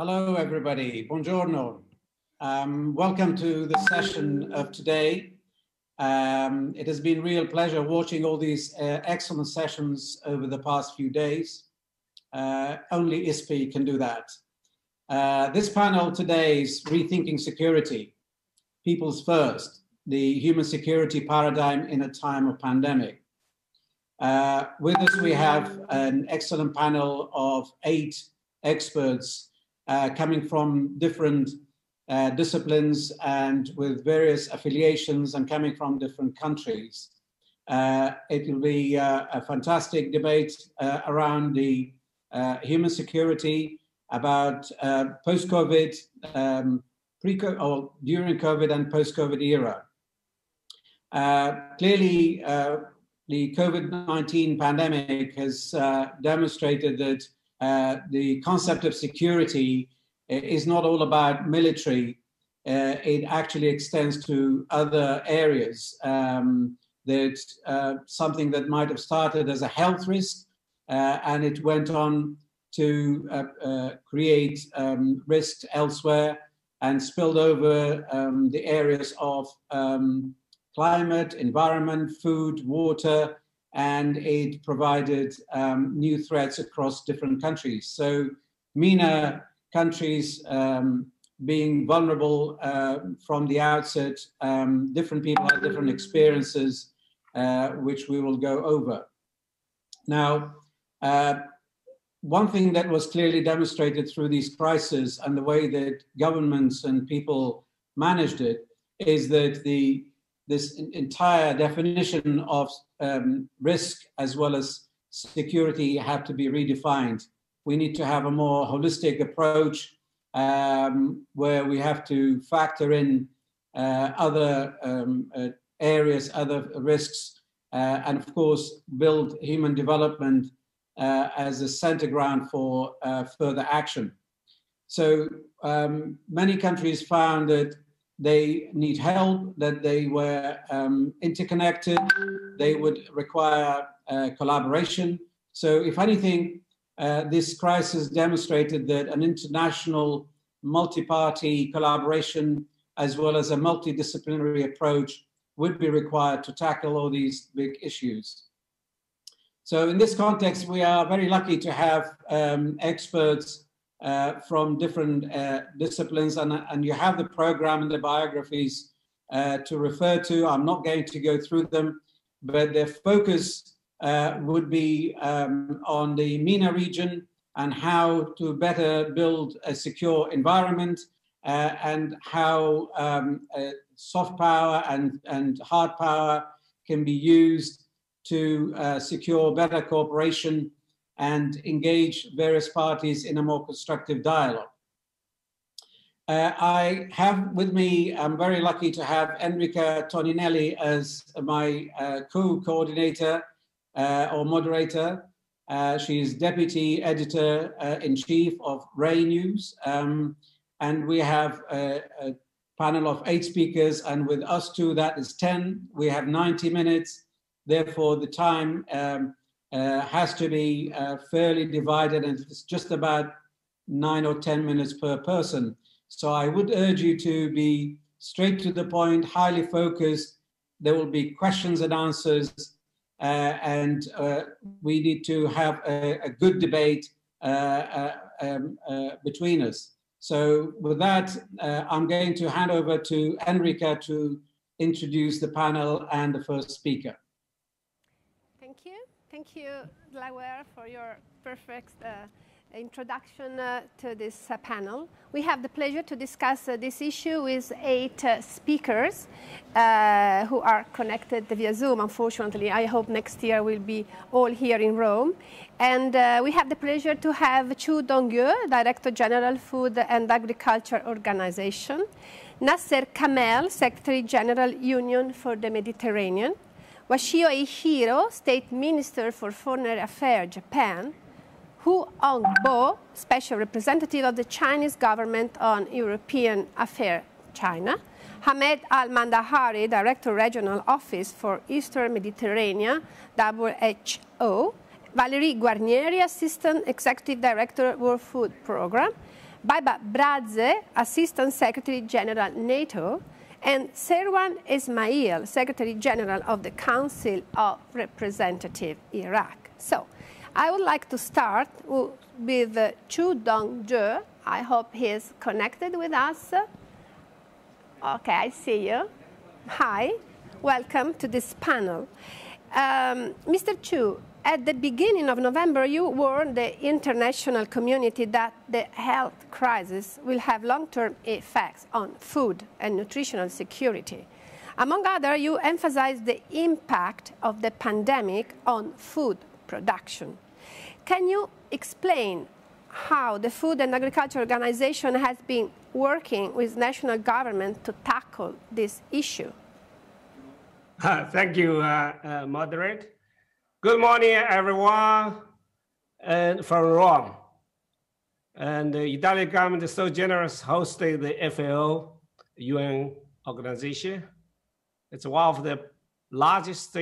Hello, everybody. Buongiorno. Welcome to the session of today. It has been a real pleasure watching all these excellent sessions over the past few days. Only ISPI can do that. This panel today is Rethinking Security, People's First, the Human Security Paradigm in a Time of Pandemic. With us, we have an excellent panel of 8 experts coming from different disciplines and with various affiliations and coming from different countries. It will be a fantastic debate around the human security, about post-COVID, pre-COVID, or during COVID and post-COVID era. Clearly, the COVID-19 pandemic has demonstrated that the concept of security is not all about military. It actually extends to other areas. That something that might have started as a health risk, and it went on to create risks elsewhere and spilled over the areas of climate, environment, food, water, and it provided new threats across different countries. So MENA countries being vulnerable from the outset, different people have different experiences, which we will go over. Now, one thing that was clearly demonstrated through these crises and the way that governments and people managed it is that this entire definition of risk as well as security have to be redefined. We need to have a more holistic approach where we have to factor in other areas, other risks, and of course build human development as a center ground for further action. So many countries found that they need help, that they were interconnected, they would require collaboration. So if anything, this crisis demonstrated that an international multi-party collaboration as well as a multidisciplinary approach would be required to tackle all these big issues. So in this context, we are very lucky to have experts from different disciplines, and you have the program and the biographies to refer to. I'm not going to go through them, but their focus would be on the MENA region and how to better build a secure environment and how soft power and hard power can be used to secure better cooperation and engage various parties in a more constructive dialogue. I have with me, I'm very lucky to have Enrica Toninelli as my co-coordinator or moderator. She is Deputy Editor-in-Chief of Rai News. And we have a panel of 8 speakers, and with us two, that is 10. We have 90 minutes. Therefore, the time has to be fairly divided, and it's just about 9 or 10 minutes per person. So I would urge you to be straight to the point, highly focused. There will be questions and answers, and we need to have a good debate between us. So with that, I'm going to hand over to Enrica to introduce the panel and the first speaker. Thank you, Dlawer, for your perfect introduction to this panel. We have the pleasure to discuss this issue with 8 speakers who are connected via Zoom, unfortunately. I hope next year we'll be all here in Rome. And we have the pleasure to have Qu Dongyu, Director General, Food and Agriculture Organization, Nasser Kamel, Secretary General, Union for the Mediterranean, Washio Eiichiro, State Minister for Foreign Affairs, Japan, Wu Hongbo, Special Representative of the Chinese Government on European Affairs, China, Ahmed Al-Mandhari, Director Regional Office for Eastern Mediterranean, WHO, Valerie Guarnieri, Assistant Executive Director, World Food Programme, Baiba Braže, Assistant Secretary General NATO, and Serwan Esmaeil, Secretary General of the Council of Representatives, Iraq. So, I would like to start with Qu Dongyu. I hope he is connected with us. Okay, I see you. Hi, welcome to this panel. Mr. Qu, at the beginning of November, you warned the international community that the health crisis will have long-term effects on food and nutritional security. Among others, you emphasized the impact of the pandemic on food production. Can you explain how the Food and Agriculture Organization has been working with national government to tackle this issue? Thank you, Moderate. Good morning, everyone, from Rome. And the Italian government is so generous, hosted the FAO UN organization. It's one of the largest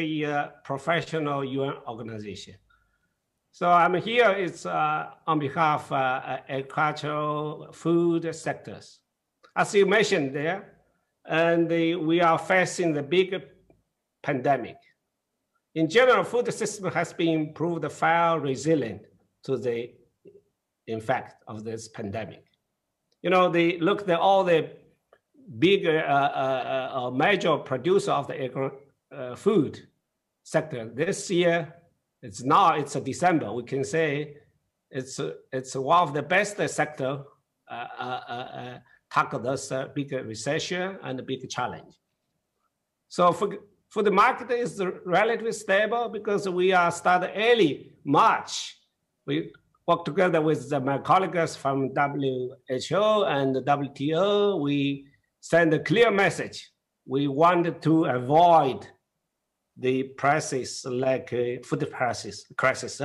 professional UN organization. So I'm here. It's on behalf of agricultural food sectors, as you mentioned there, and we are facing the big pandemic. In general, food system has been proved far resilient to the effect of this pandemic. You know, they looked at all the big major producer of the food sector. This year, it's December. We can say it's one of the best sector tackle this big recession and the big challenge. So for the market is relatively stable because we are started early March. We work together with my colleagues from WHO and WTO. We send a clear message. We wanted to avoid the prices like food prices crisis,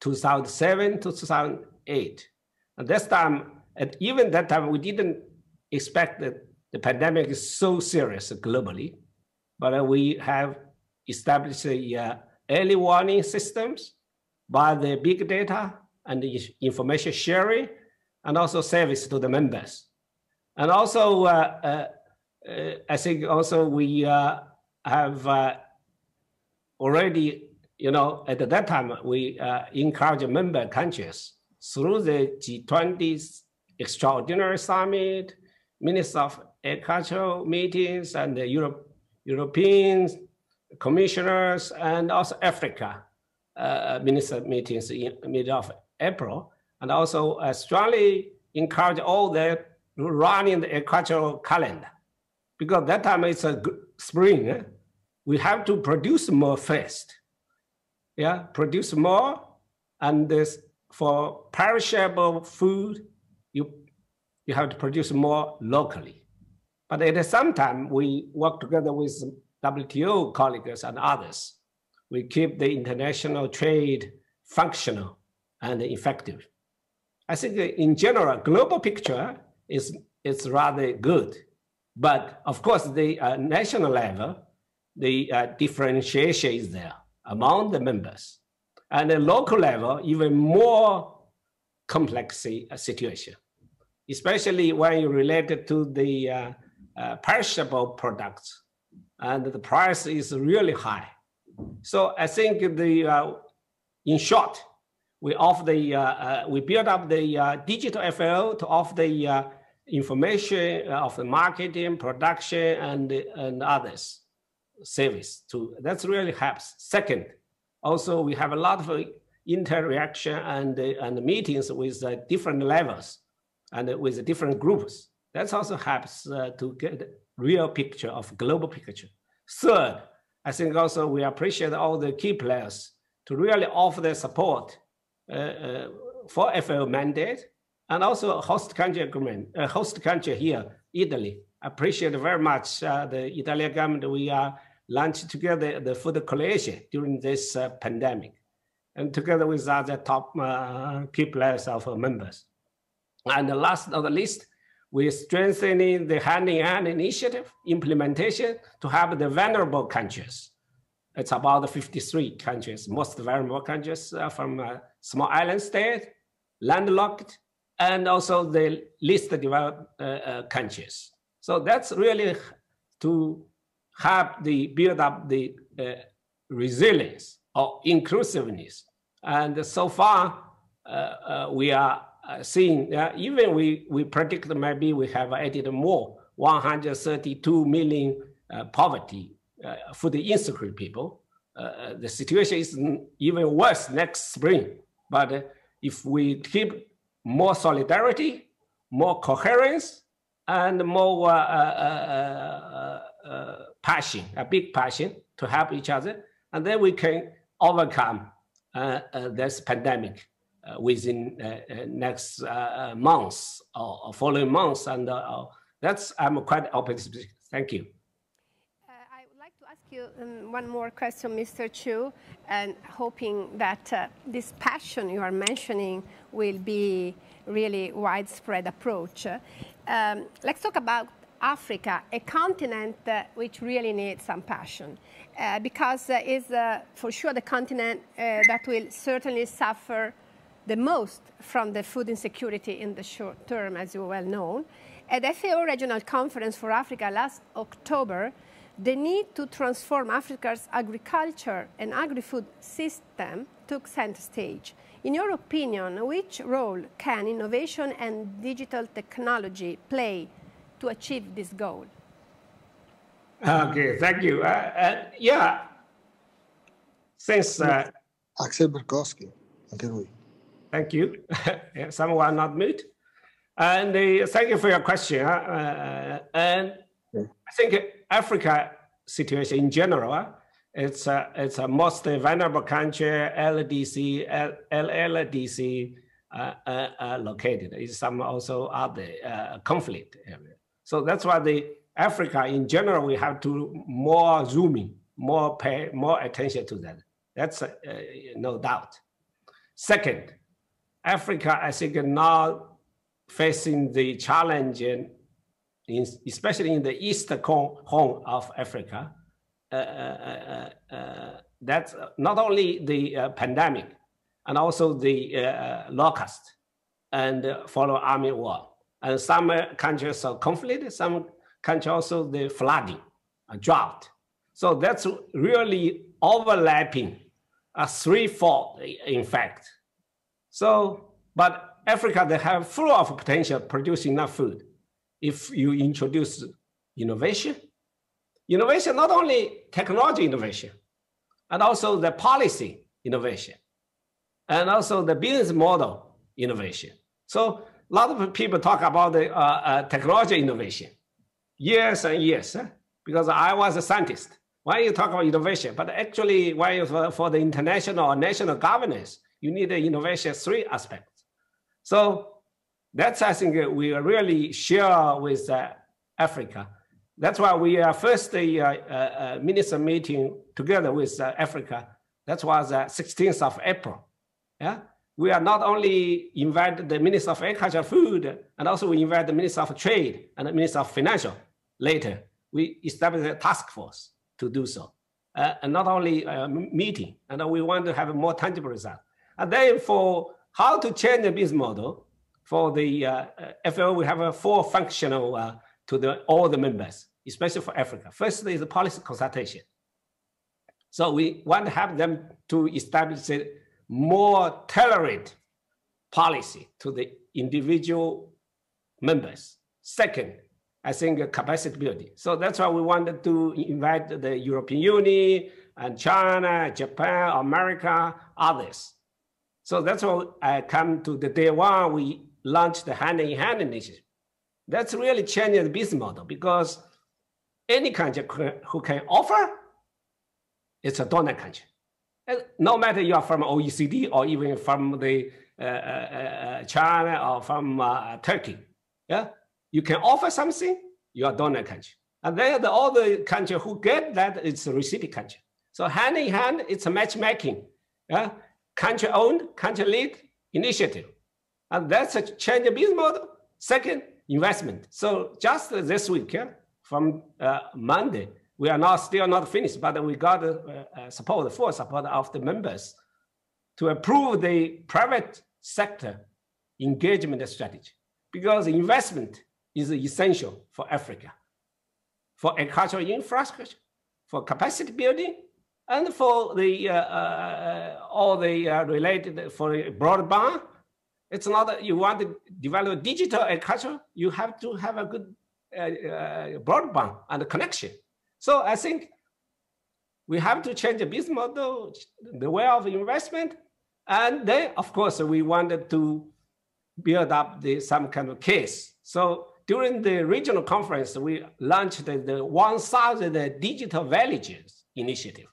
2007 to 2008. And this time, at even that time, we didn't expect that the pandemic is so serious globally. But we have established the early warning systems by the big data and the information sharing, and also service to the members. And also, I think also we have already, you know, at that time, we encourage member countries through the G20 extraordinary summit, Minister of Agriculture meetings, and the European commissioners, and also Africa minister meetings in the middle of April. And also strongly encourage all the running the agricultural calendar. Because that time it's a spring. Eh? We have to produce more first. Yeah, produce more. And this, for perishable food, you have to produce more locally. But at the same time, we work together with WTO colleagues and others. We keep the international trade functional and effective. I think in general, global picture is rather good. But of course, the national level, the differentiation is there among the members. And the local level, even more complex situation, especially when you relate it to the perishable products, and the price is really high. So I think the, in short, we offer the we build up the digital FAO to offer the information of the marketing, production, and others service too. That really helps. Second, also we have a lot of interaction and meetings with different levels and with different groups. That also helps to get real picture of global picture. Third, I think also we appreciate all the key players to really offer their support for FAO mandate and also host country agreement. Host country here, Italy. I appreciate very much the Italian government. We launched together the food coalition during this pandemic, and together with other top key players of our members. And the last on the list, we're strengthening the hand-in-hand initiative implementation to help the vulnerable countries. It's about 53 countries, most vulnerable countries from small island states, landlocked, and also they list the developed countries. So that's really to help the build up the resilience or inclusiveness. And so far, we are seeing even we predict maybe we have added more 132 million poverty, food insecure people. The situation is even worse next spring. But if we keep more solidarity, more coherence, and more passion, a big passion to help each other, and then we can overcome this pandemic within next months or following months. And that's, I'm quite optimistic. Thank you. I would like to ask you one more question, Mr. Chu, and hoping that this passion you are mentioning will be really widespread approach. Let's talk about Africa, a continent which really needs some passion, because it's for sure the continent that will certainly suffer the most from the food insecurity in the short term, as you well know. At the FAO Regional Conference for Africa last October, the need to transform Africa's agriculture and agri-food system took center stage. In your opinion, which role can innovation and digital technology play to achieve this goal? Okay, thank you. Yeah, since... Axel Berkowski, thank you. Someone not mute. And thank you for your question. And I think Africa situation in general, it's a most vulnerable country, LDC located. It's some also other conflict area. So that's why the Africa in general, we have to more zoom in, more pay more attention to that. That's no doubt. Second, Africa, I think now facing the challenge, especially in the eastern horn of Africa, that's not only the pandemic, and also the locust and follow army war. And some countries are conflict, some countries also the flooding, a drought. So that's really overlapping, a threefold, in fact. So, but Africa, they have full of potential producing enough food. If you introduce innovation, not only technology innovation, and also the policy innovation, and also the business model innovation. So a lot of people talk about the technology innovation, years and years, because I was a scientist. Why you talk about innovation? But actually, why for the international or national governance, you need the innovation three aspects. So that's, I think, we really share with Africa. That's why we are first minister meeting together with Africa. That was 16th of April. Yeah, we are not only invite the Minister of Agriculture, Food, and also we invite the Minister of Trade and the Minister of Financial. Later, we established a task force to do so, and not only a meeting. And we want to have a more tangible result. And then for how to change the business model for the FAO, we have a four functional to all the members, especially for Africa. First is the policy consultation. So we want to have them to establish a more tailored policy to the individual members. Second, I think capacity building. So that's why we wanted to invite the European Union and China, Japan, America, others. So that's why I come to the day one, we launched the hand-in-hand initiative. That's really changing the business model because any country who can offer, it's a donor country. And no matter you are from OECD or even from the China or from Turkey, yeah, you can offer something, you are donor country. And then the other country who get that, it's a recipient country. So hand in hand, it's a matchmaking, yeah? Country owned, country led initiative. And that's a change of business model. Second, investment. So just this week, yeah, from Monday, we are not, still not finished, but we got support, full support of the members to approve the private sector engagement strategy, because investment is essential for Africa, for agricultural infrastructure, for capacity building, and for the all the related for broadband. It's not that you want to develop digital agriculture, you have to have a good broadband and connection. So I think we have to change the business model, the way of investment, and then of course we wanted to build up the, some kind of case. So during the regional conference, we launched the 1,000 digital villages initiative,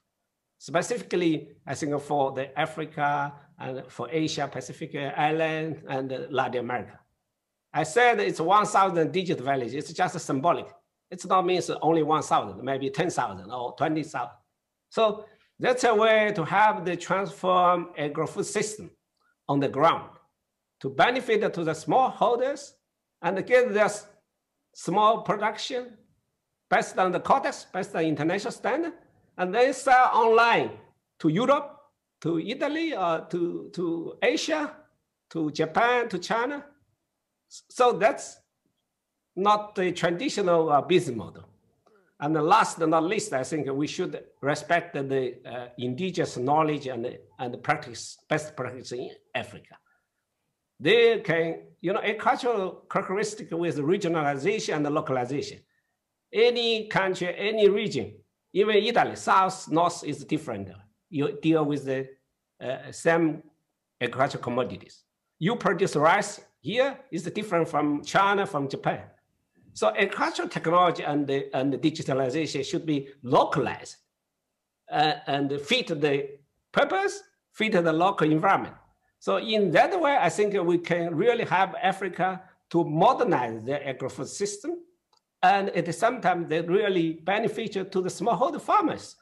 specifically I think for the Africa and for Asia Pacific Island and Latin America. I said it's 1,000 digital villages. It's just symbolic. It's not means only 1,000, maybe 10,000 or 20,000. So that's a way to have the transform agro-food system on the ground to benefit to the smallholders and get their small production based on the context, based on international standard, and then sell online to Europe, to Italy, to Asia, to Japan, to China. So that's not the traditional business model. And the last but not least, I think we should respect the indigenous knowledge and practice, best practice in Africa. They can, you know, a cultural characteristic with regionalization and localization. Any country, any region, even Italy, South, North is different. You deal with the same agricultural commodities. You produce rice here is different from China, from Japan. So agricultural technology and the digitalization should be localized and fit the purpose, fit the local environment. So in that way, I think we can really have Africa to modernize the agri-food system. And at the same time, they really benefit to the smallholder farmers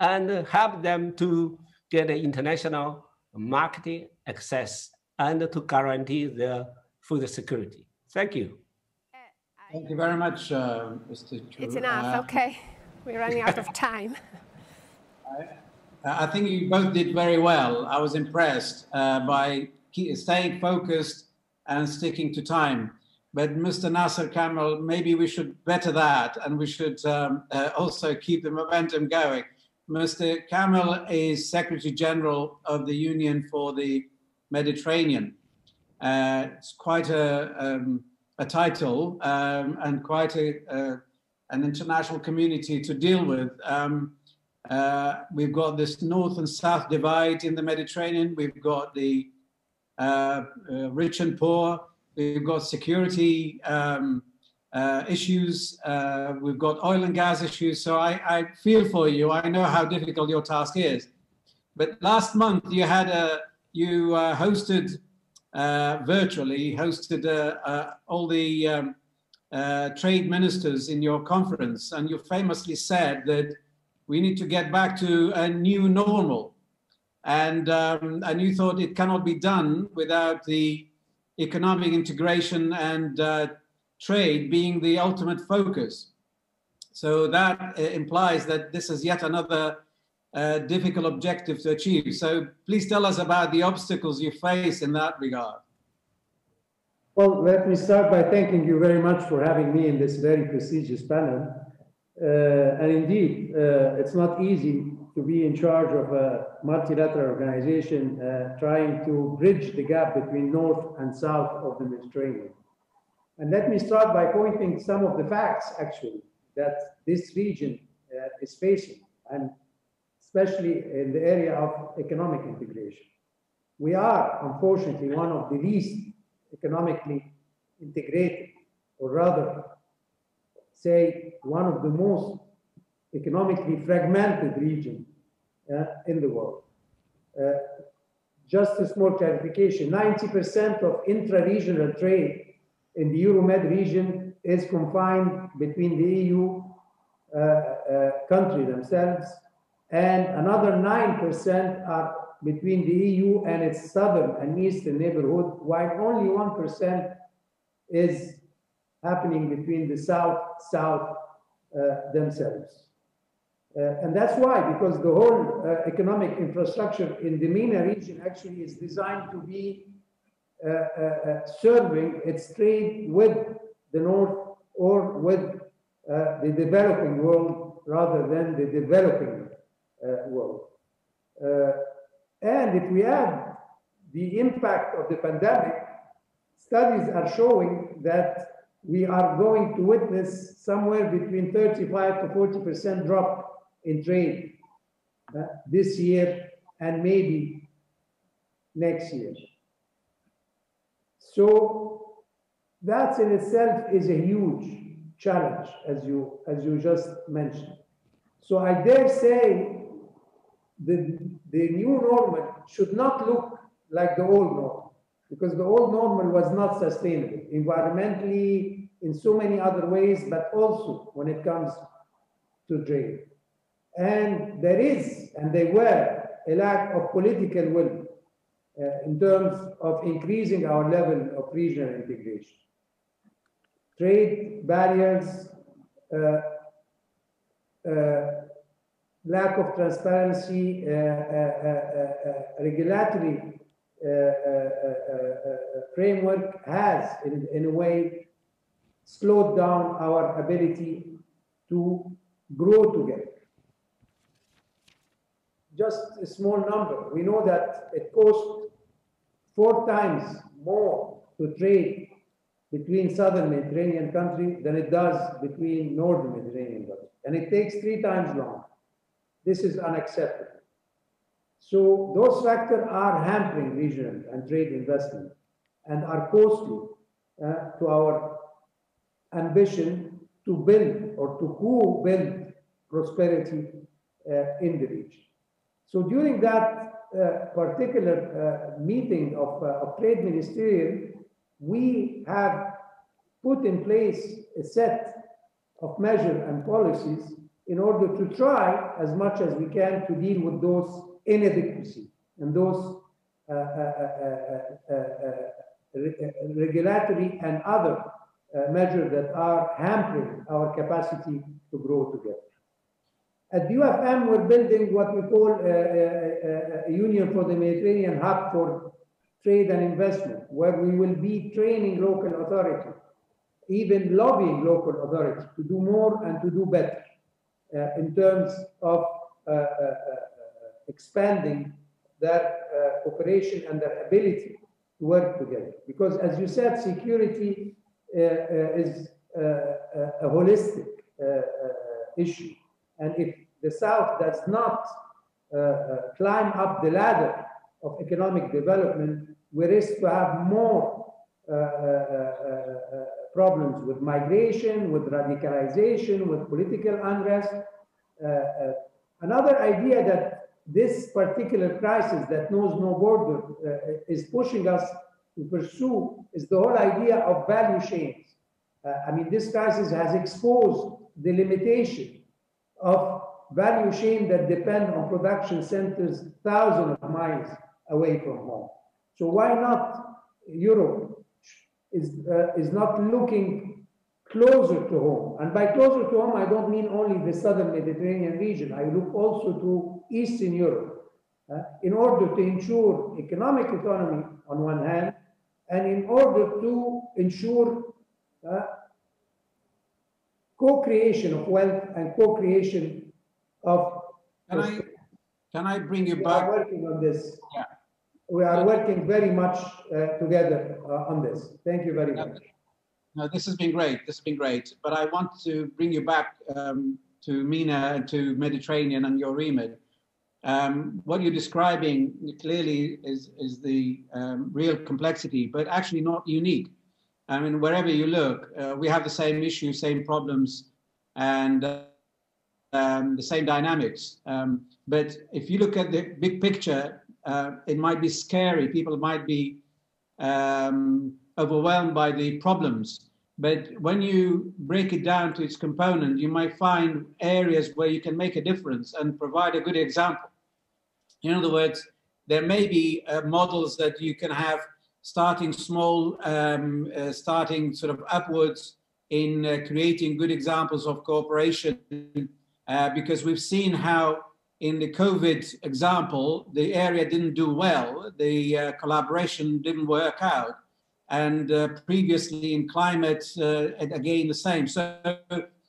and help them to get international market access and to guarantee their food security. Thank you. Thank you very much, Mr. Chu. It's enough, okay. We're running out of time. I think you both did very well. I was impressed by staying focused and sticking to time. But Mr. Nasser Kamel, maybe we should better that, and we should also keep the momentum going. Mr. Kamel is Secretary General of the Union for the Mediterranean. It's quite a title and quite an international community to deal with. We've got this north and south divide in the Mediterranean. We've got the rich and poor. We've got security issues. We've got oil and gas issues. So I feel for you. I know how difficult your task is. But last month you had a you virtually hosted all the trade ministers in your conference, and you famously said that we need to get back to a new normal, and you thought it cannot be done without the economic integration and trade being the ultimate focus. So that implies that this is yet another difficult objective to achieve. So please tell us about the obstacles you face in that regard. Well, let me start by thanking you very much for having me in this very prestigious panel. And indeed, it's not easy to be in charge of a multilateral organization trying to bridge the gap between north and south of the Mediterranean. And let me start by pointing some of the facts, actually, that this region is facing, and especially in the area of economic integration. We are, unfortunately, one of the least economically integrated, or rather, say, one of the most economically fragmented regions in the world. Just a small clarification, 90% of intra-regional trade in the Euromed region is confined between the EU country themselves, and another 9% are between the EU and its southern and eastern neighborhood, while only 1% is happening between the south themselves. And that's why, because the whole economic infrastructure in the MENA region actually is designed to be serving its trade with the North or with the developing world rather than the developing world. And if we add the impact of the pandemic, studies are showing that we are going to witness somewhere between 35 to 40% drop in trade this year and maybe next year. So that in itself is a huge challenge, as you just mentioned. So I dare say the new normal should not look like the old normal, because the old normal was not sustainable environmentally, in so many other ways, but also when it comes to trade. And there is, and there were, a lack of political will in terms of increasing our level of regional integration. Trade barriers, lack of transparency, regulatory framework has, in a way, slowed down our ability to grow together. Just a small number. We know that it costs 4 times more to trade between southern Mediterranean countries than it does between northern Mediterranean countries. And it takes 3 times longer. This is unacceptable. So those factors are hampering regional and trade investment and are costly to our ambition to build or to co-build prosperity in the region. So during that particular meeting of trade ministerial, we have put in place a set of measures and policies in order to try as much as we can to deal with those inadequacies and those regulatory and other measures that are hampering our capacity to grow together. At the UFM, we're building what we call a Union for the Mediterranean hub for trade and investment, where we will be training local authority, even lobbying local authority to do more and to do better in terms of expanding their cooperation and their ability to work together. Because as you said, security is a holistic issue. And if the South does not climb up the ladder of economic development, we risk to have more problems with migration, with radicalization, with political unrest. Another idea that this particular crisis that knows no border is pushing us to pursue is the whole idea of value chains. I mean, this crisis has exposed the limitation of value chain that depend on production centers thousands of miles away from home. So why not Europe is not looking closer to home? And by closer to home, I don't mean only the southern Mediterranean region. I look also to Eastern Europe in order to ensure economic autonomy on one hand, and in order to ensure co-creation of wealth and co-creation of. Can I bring you back? We are working on this. Yeah. We are working very much together on this. Thank you very much. No, this has been great. This has been great. But I want to bring you back to MENA and to Mediterranean and your remit. What you're describing clearly is the real complexity, but actually not unique. I mean, wherever you look, we have the same issues, same problems, and the same dynamics. But if you look at the big picture, it might be scary. People might be overwhelmed by the problems. But when you break it down to its component, you might find areas where you can make a difference and provide a good example. In other words, there may be models that you can have, starting small, starting sort of upwards in creating good examples of cooperation, because we've seen how in the COVID example, the area didn't do well. The collaboration didn't work out. And previously in climate, again, the same. So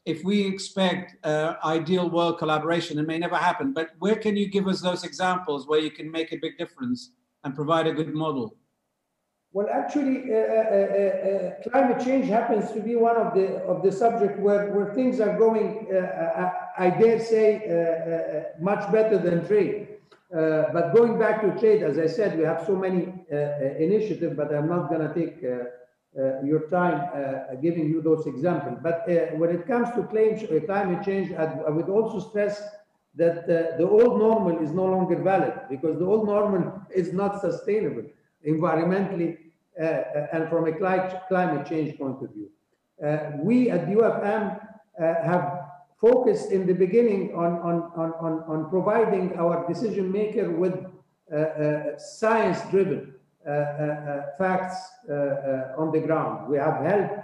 if we expect ideal world collaboration, it may never happen. But where can you give us those examples where you can make a big difference and provide a good model? Well, actually, climate change happens to be one of the subject where things are going, I dare say, much better than trade. But going back to trade, as I said, we have so many initiatives, but I'm not going to take your time giving you those examples. But when it comes to climate change, I would also stress that the old normal is no longer valid, because the old normal is not sustainable environmentally and from a climate change point of view. We at the UFM have focused in the beginning on providing our decision maker with science-driven facts on the ground. We have helped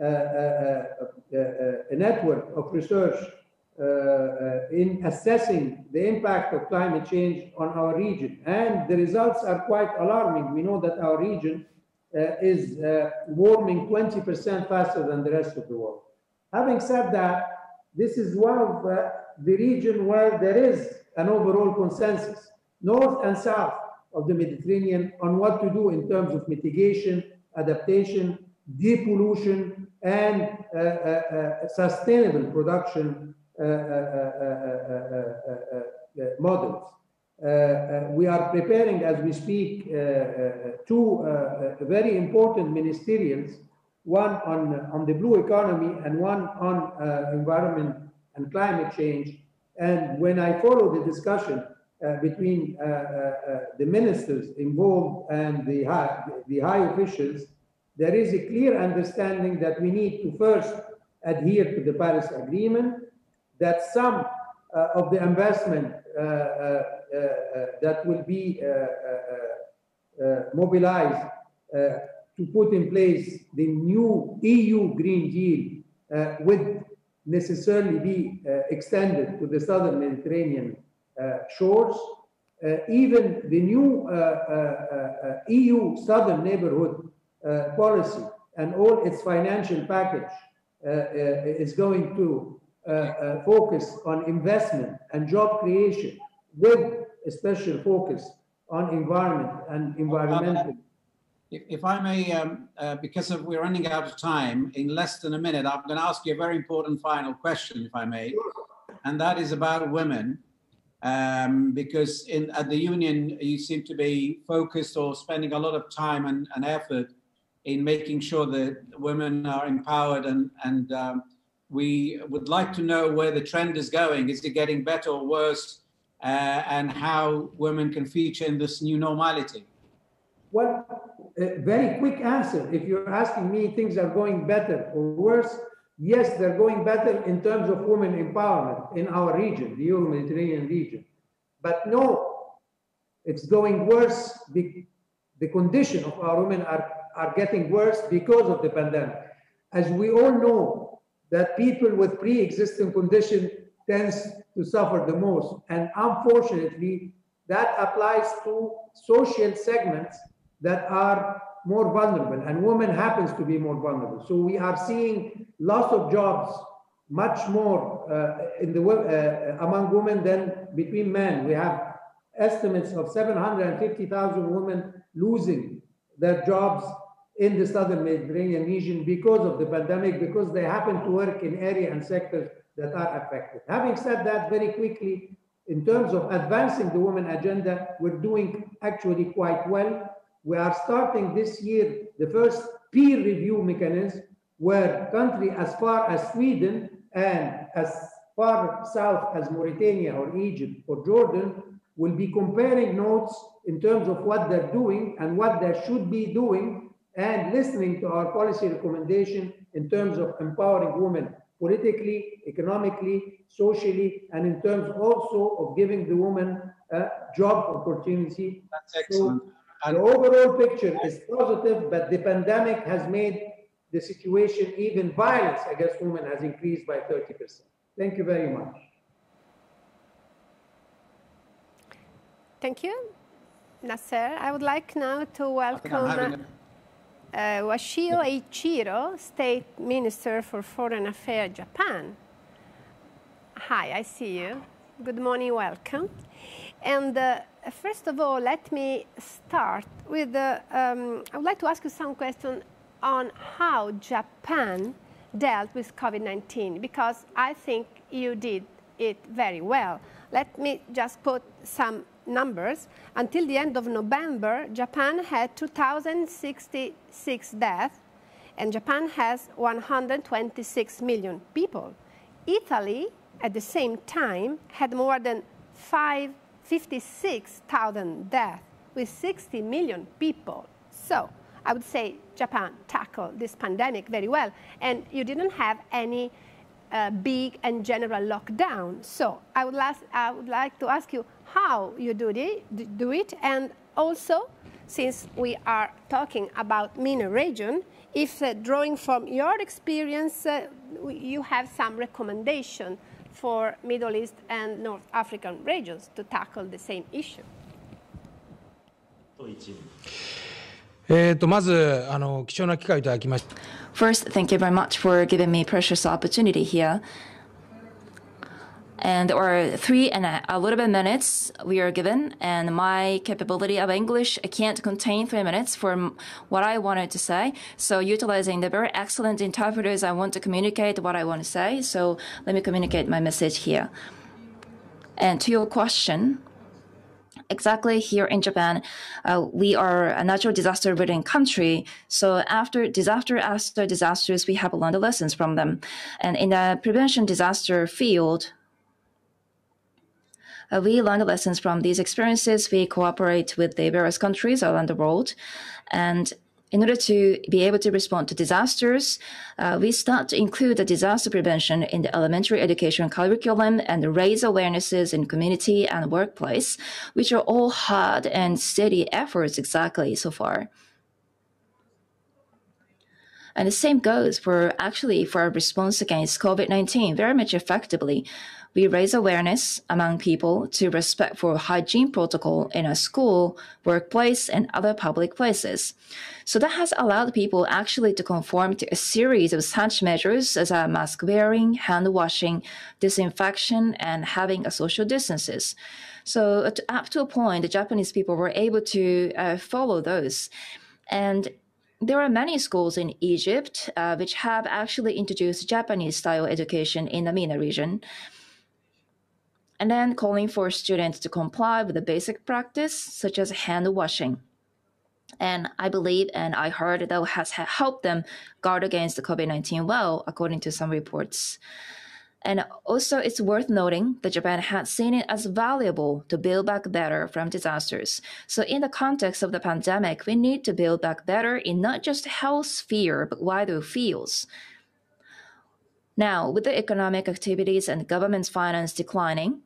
a network of research in assessing the impact of climate change on our region. And the results are quite alarming. We know that our region is warming 20% faster than the rest of the world. Having said that, this is one of the region where there is an overall consensus, north and south of the Mediterranean, on what to do in terms of mitigation, adaptation, depollution, and sustainable production models. We are preparing, as we speak, two very important ministerials, one on the blue economy and one on environment and climate change. And when I follow the discussion between the ministers involved and the high officials, there is a clear understanding that we need to first adhere to the Paris Agreement, that some of the investment that will be mobilized to put in place the new EU Green Deal would necessarily be extended to the southern Mediterranean shores. Even the new EU Southern Neighborhood policy and all its financial package is going to focus on investment and job creation, with a special focus on environment and environmental. If I may, because we're running out of time, in less than a minute, I'm going to ask you a very important final question, if I may, and that is about women, because at the Union, you seem to be focused or spending a lot of time and effort in making sure that women are empowered, and we would like to know where the trend is going. Is it getting better or worse, and how women can feature in this new normality? Well, a very quick answer. If you're asking me things are going better or worse, yes, they're going better in terms of women empowerment in our region, the Euro-Mediterranean region. But no, it's going worse. The condition of our women are getting worse because of the pandemic. As we all know, that people with pre-existing condition tends to suffer the most. And unfortunately, that applies to social segments that are more vulnerable, and women happens to be more vulnerable. So we are seeing loss of jobs much more among women than between men. We have estimates of 750,000 women losing their jobs in the southern Mediterranean region because of the pandemic, because they happen to work in areas and sectors that are affected. Having said that, very quickly, in terms of advancing the women agenda, we're doing actually quite well. We are starting this year the first peer review mechanism where countries as far as Sweden and as far south as Mauritania or Egypt or Jordan will be comparing notes in terms of what they're doing and what they should be doing, and listening to our policy recommendation in terms of empowering women politically, economically, socially, and in terms also of giving the women a job opportunity. That's excellent. So the overall picture is positive, but the pandemic has made the situation, even violence against women has increased by 30%. Thank you very much. Thank you, Nasser. I would like now to welcome Washio Eiichiro, State Minister for Foreign Affairs, Japan. Hi, I see you. Good morning, welcome. And first of all, let me start with, I would like to ask you some questions on how Japan dealt with COVID-19, because I think you did it very well. Let me just put some numbers. Until the end of November, Japan had 2,066 deaths, and Japan has 126 million people. Italy, at the same time, had more than 56,000 deaths with 60 million people. So I would say Japan tackled this pandemic very well, and you didn't have any big and general lockdown. So I would like to ask you how you do it, and also, since we are talking about MENA region, if drawing from your experience, you have some recommendation for Middle East and North African regions to tackle the same issue. まず、貴重な機会をいただきました。 First, thank you very much for giving me precious opportunity here. And or 3 and a little bit minutes we are given, and my capability of English can't contain 3 minutes for what I wanted to say. So utilizing the very excellent interpreters, I want to communicate what I want to say. So let me communicate my message here. And to your question, exactly here in Japan, we are a natural disaster-ridden country. So after disasters, we have learned the lessons from them. And in the prevention disaster field, we learn the lessons from these experiences. We cooperate with the various countries around the world. And in order to be able to respond to disasters, we start to include the disaster prevention in the elementary education curriculum and raise awarenesses in community and workplace, which are all hard and steady efforts exactly so far. And the same goes for actually for our response against COVID-19 very much effectively. We raise awareness among people to respect for hygiene protocol in a school, workplace, and other public places. So that has allowed people actually to conform to a series of such measures as mask wearing, hand washing, disinfection, and having a social distances. So up to a point, the Japanese people were able to follow those. And there are many schools in Egypt which have actually introduced Japanese-style education in the MENA region, and then calling for students to comply with the basic practice, such as hand washing. And I believe, and I heard, that has helped them guard against the COVID-19 well, according to some reports. And also, it's worth noting that Japan had seen it as valuable to build back better from disasters. So in the context of the pandemic, we need to build back better in not just health sphere, but wider fields. Now, with the economic activities and government's finance declining,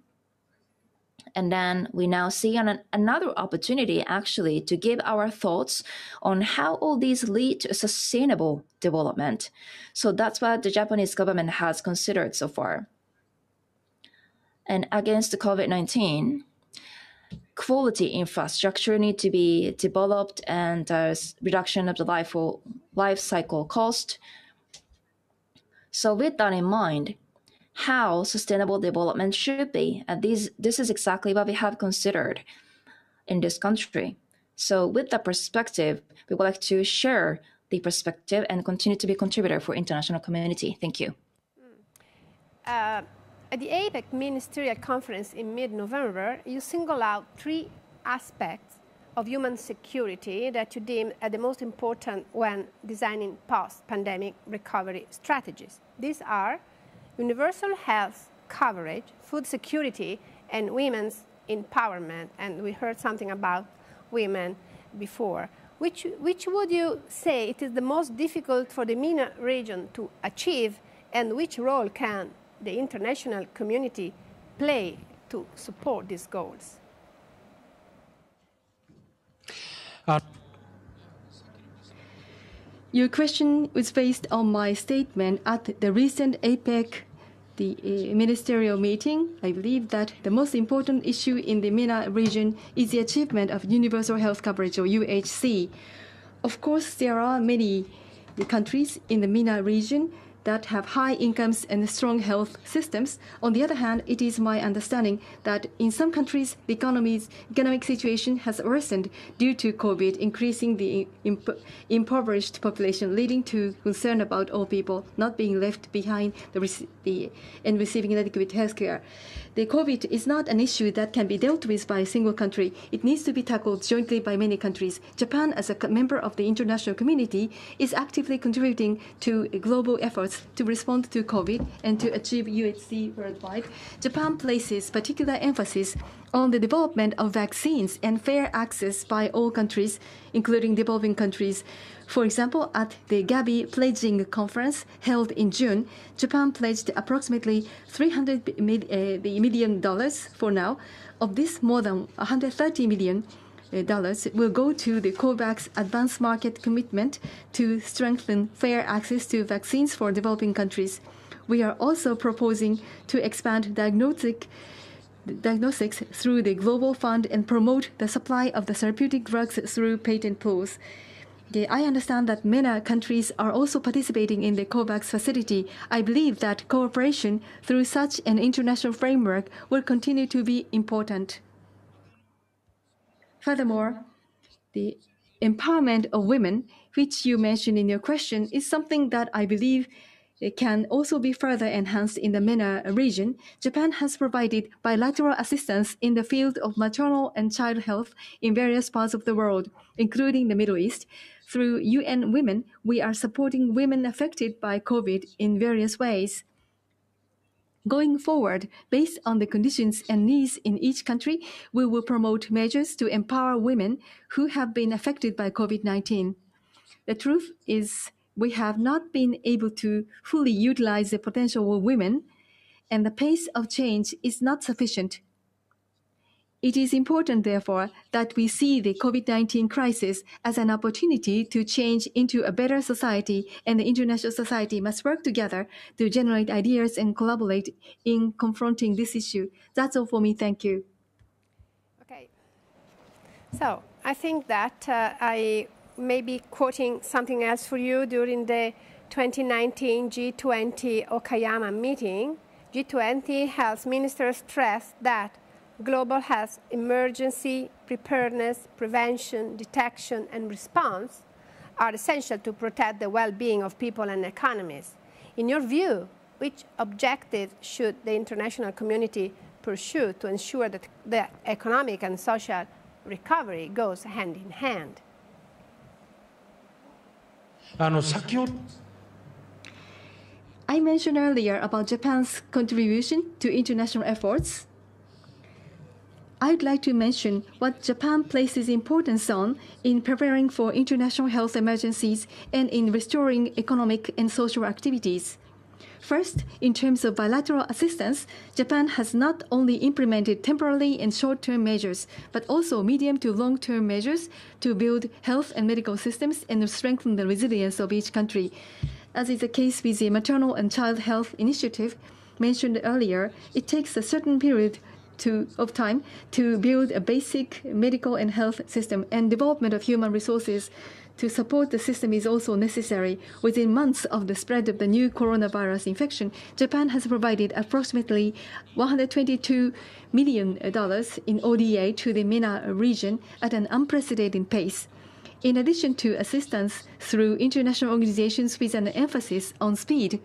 and then we now see another opportunity actually to give our thoughts on how all these lead to sustainable development. So that's what the Japanese government has considered so far. And against the COVID-19, quality infrastructure need to be developed, and reduction of the life cycle cost. So with that in mind, how sustainable development should be, and this is exactly what we have considered in this country. So with that perspective, we would like to share the perspective and continue to be a contributor for international community. Thank you. At the APEC Ministerial Conference in mid-November, you single out 3 aspects of human security that you deem are the most important when designing post-pandemic recovery strategies. These are universal health coverage, food security, and women's empowerment. And we heard something about women before. Which would you say it is the most difficult for the MENA region to achieve, and which role can the international community play to support these goals? Your question was based on my statement at the recent APEC the ministerial meeting, I believe that the most important issue in the MENA region is the achievement of universal health coverage, or UHC. Of course, there are many countries in the MENA region that have high incomes and strong health systems. On the other hand, it is my understanding that in some countries, the economic situation has worsened due to COVID, increasing the impoverished population, leading to concern about all people not being left behind and receiving adequate health care. The COVID is not an issue that can be dealt with by a single country. It needs to be tackled jointly by many countries. Japan, as a member of the international community, is actively contributing to global efforts to respond to COVID and to achieve UHC worldwide. Japan places particular emphasis on the development of vaccines and fair access by all countries, including developing countries. For example, at the Gavi Pledging Conference held in June, Japan pledged approximately $300 million for now. Of this, more than $130 million will go to the COVAX advanced market commitment to strengthen fair access to vaccines for developing countries. We are also proposing to expand diagnostics through the Global Fund and promote the supply of the therapeutic drugs through patent pools. I understand that MENA countries are also participating in the COVAX facility. I believe that cooperation through such an international framework will continue to be important. Furthermore, the empowerment of women, which you mentioned in your question, is something that I believe can also be further enhanced in the MENA region. Japan has provided bilateral assistance in the field of maternal and child health in various parts of the world, including the Middle East. Through UN Women, we are supporting women affected by COVID in various ways. Going forward, based on the conditions and needs in each country, we will promote measures to empower women who have been affected by COVID-19. The truth is, we have not been able to fully utilize the potential of women, and the pace of change is not sufficient. It is important, therefore, that we see the COVID-19 crisis as an opportunity to change into a better society, and the international society must work together to generate ideas and collaborate in confronting this issue. That's all for me. Thank you. Okay. So I think that I may be quoting something else for you during the 2019 G20 Okayama meeting. G20 health ministers stressed that global health emergency preparedness, prevention, detection, and response are essential to protect the well-being of people and economies. In your view, which objectives should the international community pursue to ensure that the economic and social recovery goes hand in hand? I mentioned earlier about Japan's contribution to international efforts. I'd like to mention what Japan places importance on in preparing for international health emergencies and in restoring economic and social activities. First, in terms of bilateral assistance, Japan has not only implemented temporary and short-term measures, but also medium to long-term measures to build health and medical systems and strengthen the resilience of each country. As is the case with the maternal and child health initiative mentioned earlier, it takes a certain period of time to build a basic medical and health system, and development of human resources to support the system is also necessary. Within months of the spread of the new coronavirus infection, Japan has provided approximately $122 million in ODA to the MENA region at an unprecedented pace. In addition to assistance through international organizations with an emphasis on speed,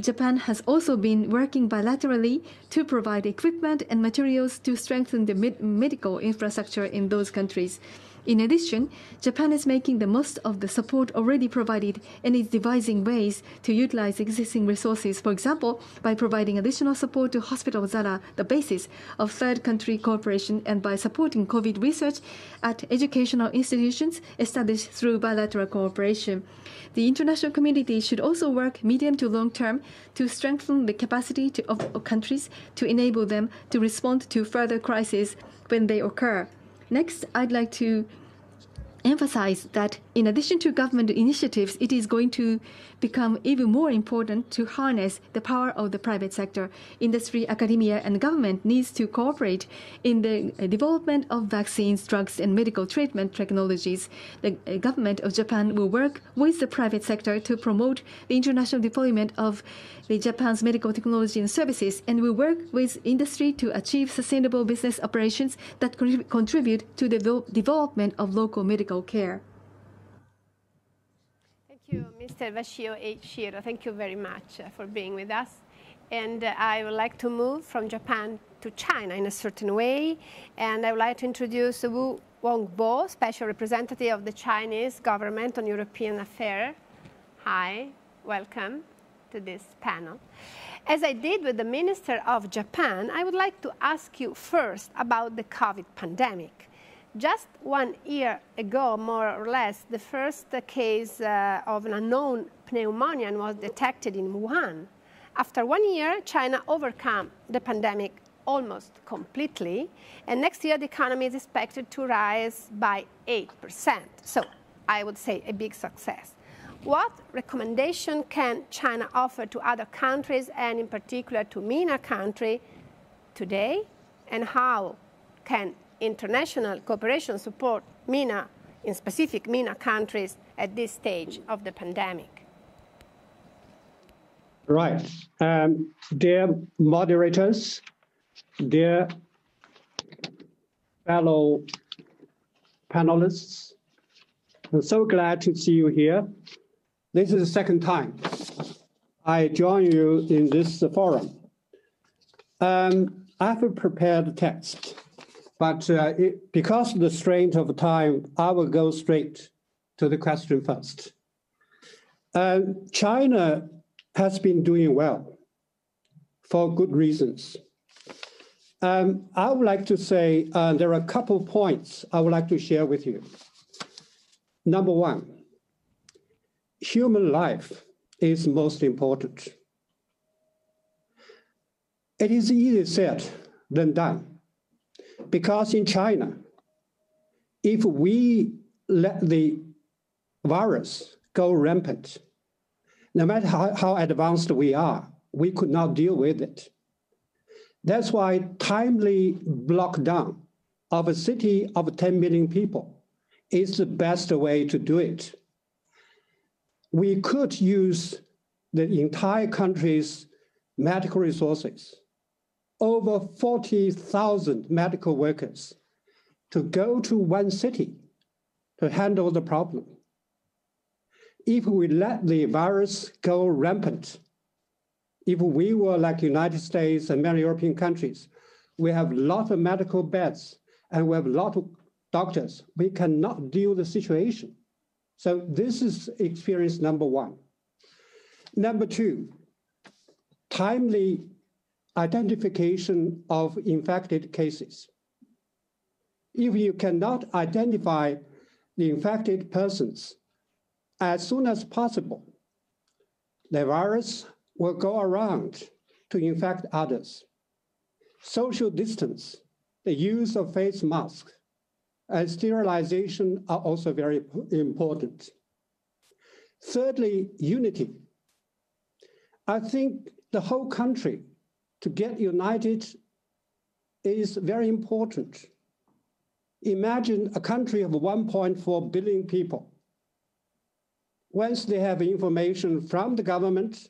Japan has also been working bilaterally to provide equipment and materials to strengthen the medical infrastructure in those countries. In addition, Japan is making the most of the support already provided and is devising ways to utilize existing resources, for example, by providing additional support to hospitals that are the basis of third-country cooperation and by supporting COVID research at educational institutions established through bilateral cooperation. The international community should also work medium to long-term to strengthen the capacity of countries to enable them to respond to further crises when they occur. Next, I'd like to emphasize that in addition to government initiatives, it is going to become even more important to harness the power of the private sector. Industry, academia, and government needs to cooperate in the development of vaccines, drugs, and medical treatment technologies. The government of Japan will work with the private sector to promote the international deployment of Japan's medical technology and services, and will work with industry to achieve sustainable business operations that contribute to the development of local medical care. Thank you, Mr. Washio Eiichiro. Thank you very much for being with us. And I would like to move from Japan to China in a certain way. And I would like to introduce Wu Hongbo, Special Representative of the Chinese government on European affairs. Hi, welcome to this panel. As I did with the Minister of Japan, I would like to ask you first about the COVID pandemic. Just 1 year ago, more or less, the first case of an unknown pneumonia was detected in Wuhan. After 1 year, China overcame the pandemic almost completely, and next year the economy is expected to rise by 8%. So I would say a big success. What recommendation can China offer to other countries, and in particular to MENA country today, and how can international cooperation support MENA, in specific MENA countries, at this stage of the pandemic? Right. Dear moderators, dear fellow panelists, I'm so glad to see you here. This is the second time I join you in this forum. I have prepared a text, but because of the strain of time, I will go straight to the question first. China has been doing well for good reasons. I would like to say there are a couple of points I would like to share with you. Number one, human life is most important. It is easier said than done. Because in China, if we let the virus go rampant, no matter how advanced we are, we could not deal with it. That's why timely lockdown of a city of 10 million people is the best way to do it. We could use the entire country's medical resources, over 40,000 medical workers, to go to one city to handle the problem. If we let the virus go rampant, if we were like United States and many European countries, we have a lot of medical beds and we have a lot of doctors. We cannot deal with the situation. So this is experience number one. Number two, timely identification of infected cases. If you cannot identify the infected persons as soon as possible, the virus will go around to infect others. Social distance, the use of face masks, and sterilization are also very important. Thirdly, unity. I think the whole country to get united is very important. Imagine a country of 1.4 billion people. Once they have information from the government,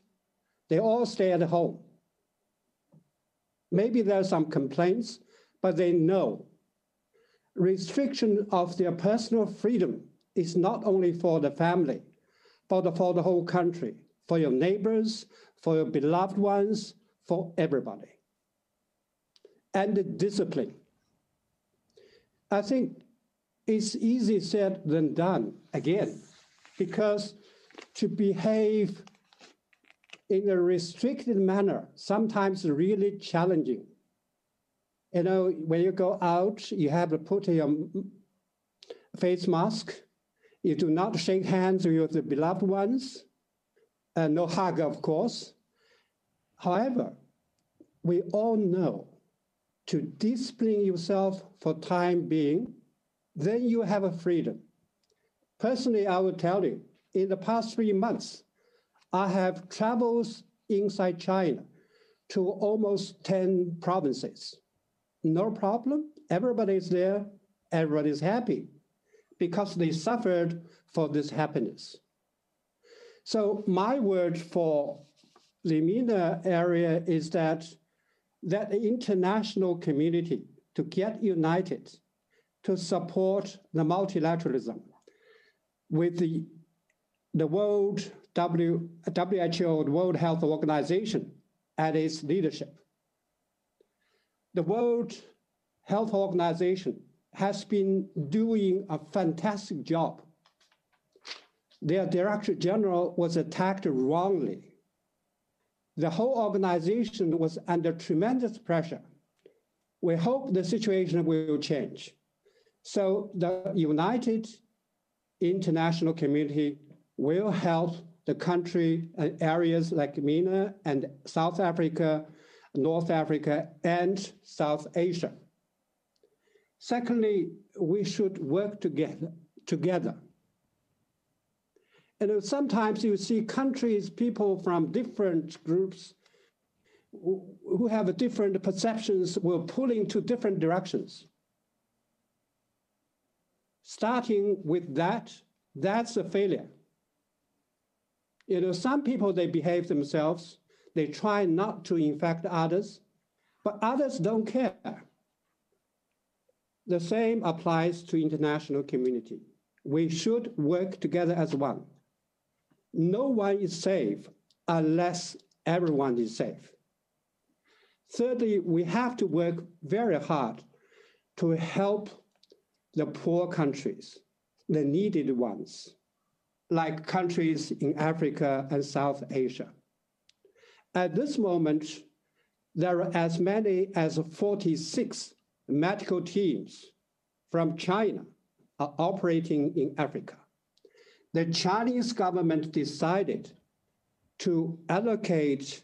they all stay at home. Maybe there are some complaints, but they know. Restriction of their personal freedom is not only for the family, but for the whole country, for your neighbors, for your beloved ones, for everybody. And the discipline. I think it's easier said than done, again, because to behave in a restricted manner sometimes really challenging. You know, when you go out, you have to put your face mask. You do not shake hands with your beloved ones. And no hug, of course. However, we all know to discipline yourself for time being, then you have a freedom. Personally, I will tell you, in the past 3 months, I have traveled inside China to almost 10 provinces. No problem, everybody's there, everybody's happy because they suffered for this happiness. So my word for the MENA area is that the international community to get united, to support the multilateralism with the World WHO, the World Health Organization, at its leadership. The World Health Organization has been doing a fantastic job. Their Director General was attacked wrongly. The whole organization was under tremendous pressure. We hope the situation will change. So the united international community will help the country and areas like MENA and South Africa, North Africa, and South Asia. Secondly, we should work together. And sometimes you see countries, people from different groups who have different perceptions will pulling to different directions. Starting with that, that's a failure. Some people, they behave themselves, they try not to infect others, but others don't care. The same applies to international community. We should work together as one. No one is safe unless everyone is safe. Thirdly, we have to work very hard to help the poor countries, the needed ones, like countries in Africa and South Asia. At this moment, there are as many as 46 medical teams from China are operating in Africa. The Chinese government decided to allocate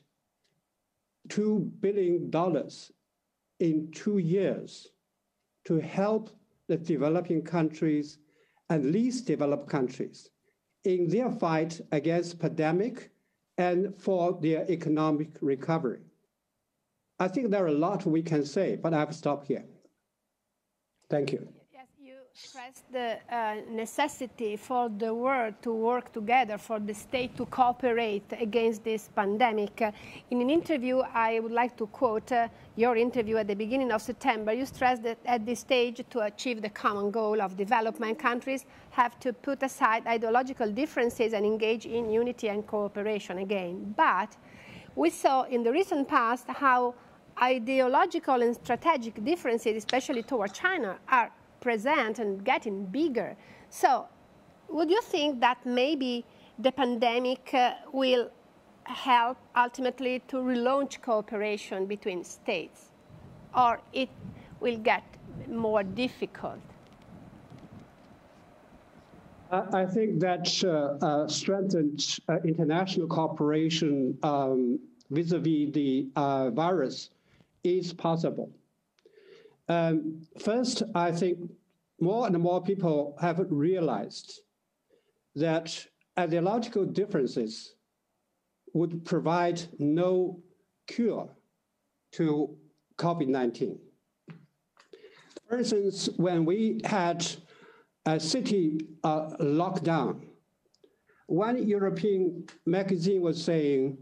$2 billion in 2 years to help the developing countries and least developed countries in their fight against pandemic and for their economic recovery. I think there are a lot we can say, but I have to stop here. Thank you. Stress the necessity for the world to work together, for the state to cooperate against this pandemic. In an interview, I would like to quote your interview at the beginning of September. You stressed that at this stage, to achieve the common goal of development, countries have to put aside ideological differences and engage in unity and cooperation again. But we saw in the recent past how ideological and strategic differences, especially toward China, are present and getting bigger. So would you think that maybe the pandemic will help ultimately to relaunch cooperation between states, or it will get more difficult? I think that strengthened international cooperation vis-a-vis the virus is possible. First, I think more and more people have realized that ideological differences would provide no cure to COVID-19. For instance, when we had a city lockdown, one European magazine was saying,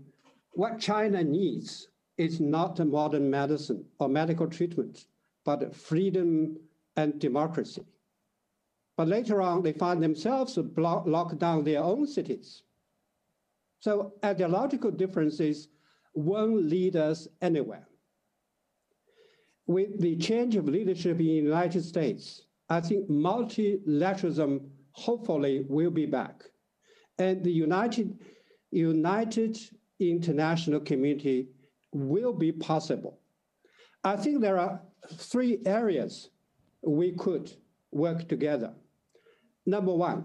what China needs is not modern medicine or medical treatment, but freedom and democracy. But later on, they find themselves locked down their own cities. So ideological differences won't lead us anywhere. With the change of leadership in the United States, I think multilateralism hopefully will be back. And the united international community will be possible. I think there are 3 areas we could work together. Number one,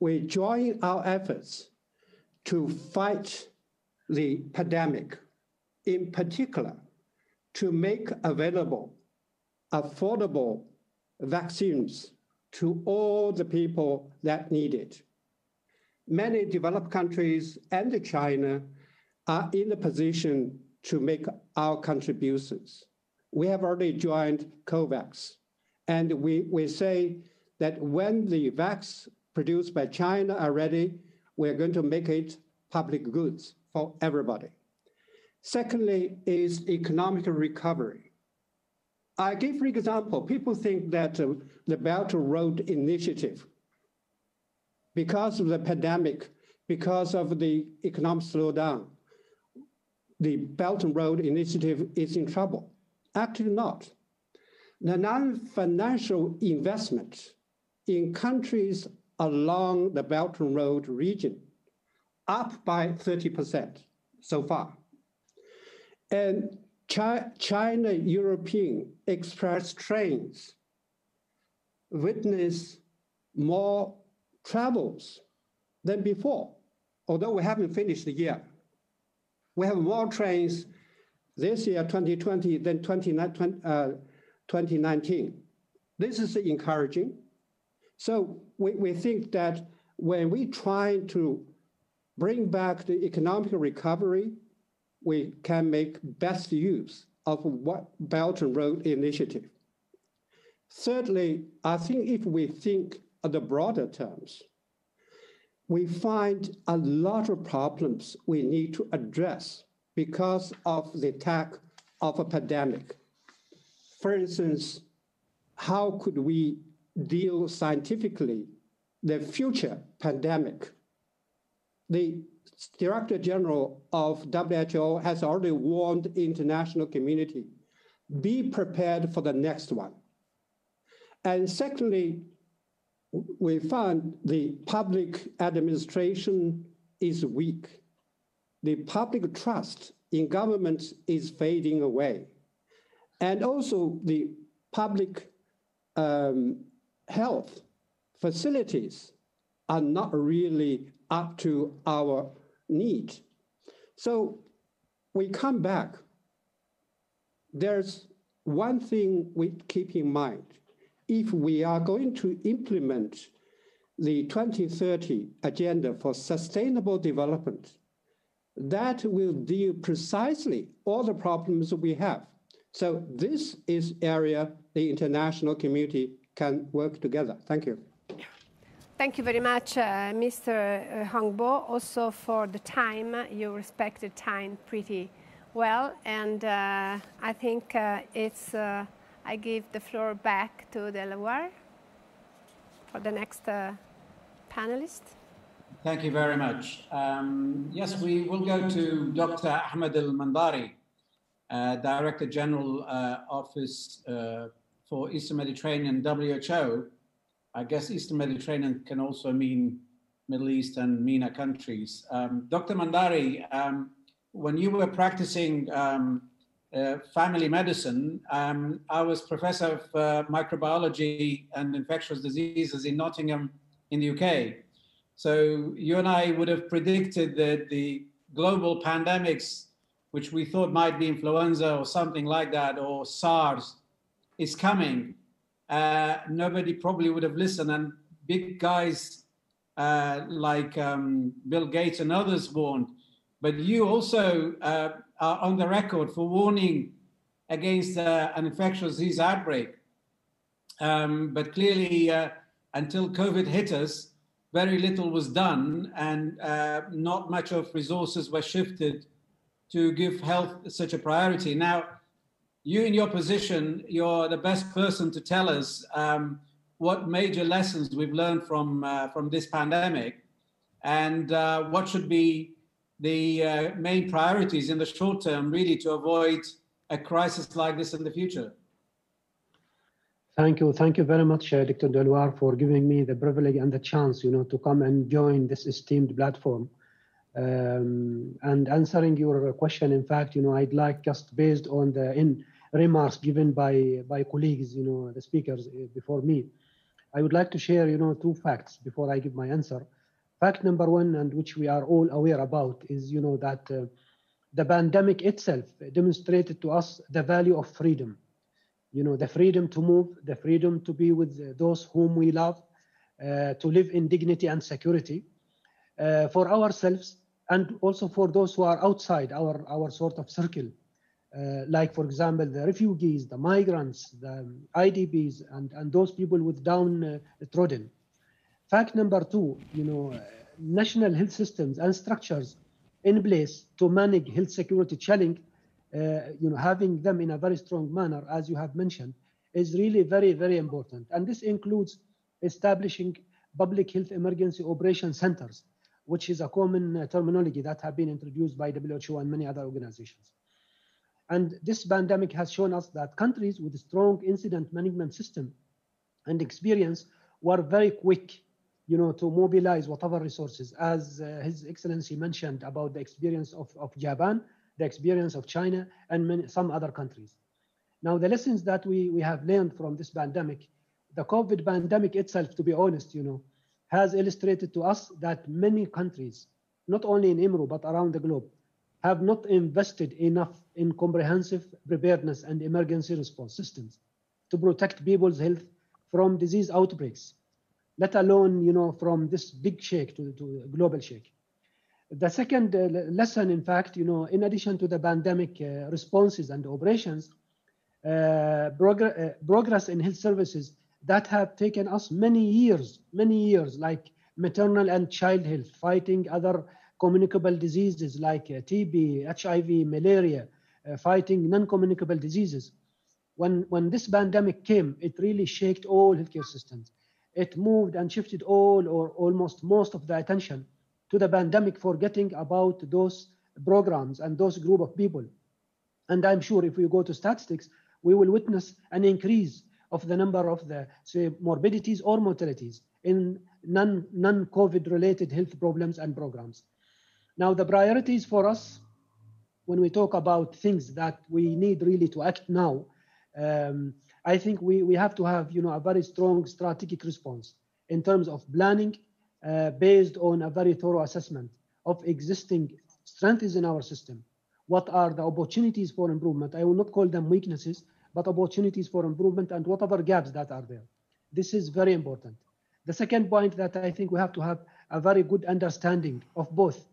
we join our efforts to fight the pandemic, in particular, to make available affordable vaccines to all the people that need it. Many developed countries and China are in the position to make our contributions. We have already joined COVAX, and we say that when the vaccines produced by China are ready, we're going to make it public goods for everybody. Secondly is economic recovery. I give, for example, people think that the Belt and Road Initiative, because of the pandemic, because of the economic slowdown, the Belt and Road Initiative is in trouble. Actually not. The non-financial investment in countries along the Belt and Road region up by 30% so far. And China-European express trains witness more travels than before, although we haven't finished the year. We have more trains this year, 2020, than 2019. This is encouraging. So we think that when we try to bring back the economic recovery, we can make best use of what Belt and Road Initiative. Thirdly, I think if we think of the broader terms, we find a lot of problems we need to address because of the attack of a pandemic. For instance, how could we deal scientifically the future pandemic? The Director General of WHO has already warned the international community, be prepared for the next one. And secondly, we found the public administration is weak. The public trust in government is fading away. And also the public health facilities are not really up to our need. So we come back. There's one thing we keep in mind. If we are going to implement the 2030 Agenda for Sustainable Development, that will deal precisely all the problems we have. So this is area the international community can work together. Thank you. Thank you very much, Mr. Hongbo, also for the time. You respected time pretty well, and I think it's... I give the floor back to Dlawer for the next panelist. Thank you very much. Yes, we will go to Dr. Ahmed Al-Mandhari, Director General Office for Eastern Mediterranean, WHO. I guess Eastern Mediterranean can also mean Middle East and MENA countries. Dr. Mandhari, when you were practicing family medicine, I was professor of microbiology and infectious diseases in Nottingham in the UK. So you and I would have predicted that the global pandemics, which we thought might be influenza or something like that, or SARS, is coming. Nobody probably would have listened, and big guys like Bill Gates and others warned. But you also are on the record for warning against an infectious disease outbreak. But clearly, until COVID hit us, very little was done, and not much of resources were shifted to give health such a priority. Now, you in your position, you're the best person to tell us what major lessons we've learned from this pandemic, and what should be the main priorities in the short term, really, to avoid a crisis like this in the future. Thank you. Thank you very much, Dr. Dlawer, for giving me the privilege and the chance, you know, to come and join this esteemed platform. And answering your question, in fact, you know, I'd like, just based on the remarks given by colleagues, you know, the speakers before me, I would like to share, you know, two facts before I give my answer. Fact number one, and which we are all aware about, is, you know, that the pandemic itself demonstrated to us the value of freedom. you know, the freedom to move, the freedom to be with those whom we love, to live in dignity and security for ourselves and also for those who are outside our sort of circle, like, for example, the refugees, the migrants, the IDPs, and those people with downtrodden. Fact number two, you know, national health systems and structures in place to manage health security challenge, you know, having them in a very strong manner, as you have mentioned, is really very, very important. And this includes establishing public health emergency operation centers, which is a common terminology that have been introduced by WHO and many other organizations. And this pandemic has shown us that countries with a strong incident management system and experience were very quick, you know, to mobilize whatever resources, as His Excellency mentioned about the experience of Japan, the experience of China, and many, some other countries. Now, the lessons that we have learned from this pandemic, the COVID pandemic itself, to be honest, you know, has illustrated to us that many countries, not only in EMRO, but around the globe, have not invested enough in comprehensive preparedness and emergency response systems to protect people's health from disease outbreaks, let alone, you know, from this big shake to global shake. The second lesson, in fact, you know, in addition to the pandemic responses and operations, progress in health services that have taken us many years, like maternal and child health, fighting other communicable diseases like TB, HIV, malaria, fighting non-communicable diseases. When this pandemic came, it really shook all healthcare systems. It moved and shifted all or almost most of the attention to the pandemic, forgetting about those programs and those group of people. And I'm sure if we go to statistics, we will witness an increase of the number of the, say, morbidities or mortalities in non-COVID related health problems and programs. Now, the priorities for us, when we talk about things that we need really to act now, I think we have to have, you know, a very strong strategic response in terms of planning based on a very thorough assessment of existing strengths in our system. What are the opportunities for improvement? I will not call them weaknesses, but opportunities for improvement and whatever gaps that are there. This is very important. The second point that I think we have to have a very good understanding of both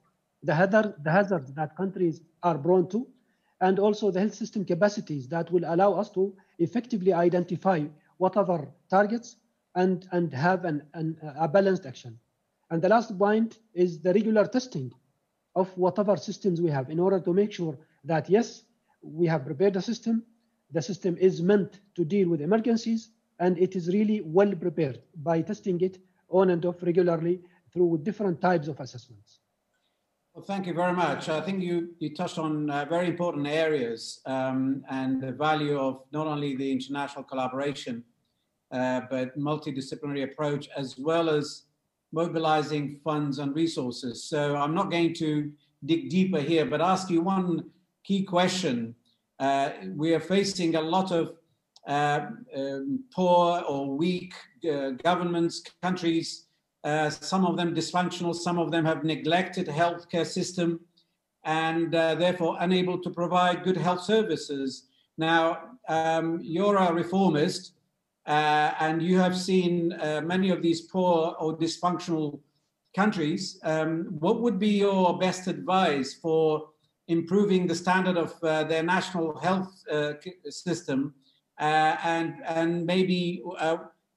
the hazards that countries are prone to and also the health system capacities that will allow us to effectively identify whatever targets and have a balanced action. And the last point is the regular testing of whatever systems we have in order to make sure that, yes, we have prepared the system. The system is meant to deal with emergencies, and it is really well prepared by testing it on and off regularly through different types of assessments. Well, thank you very much. I think you touched on very important areas and the value of not only the international collaboration, but multidisciplinary approach, as well as mobilizing funds and resources. So I'm not going to dig deeper here, but ask you one key question. We are facing a lot of poor or weak governments, countries, some of them dysfunctional, some of them have neglected the healthcare system and therefore unable to provide good health services. Now, you're a reformist and you have seen many of these poor or dysfunctional countries. What would be your best advice for improving the standard of their national health system and maybe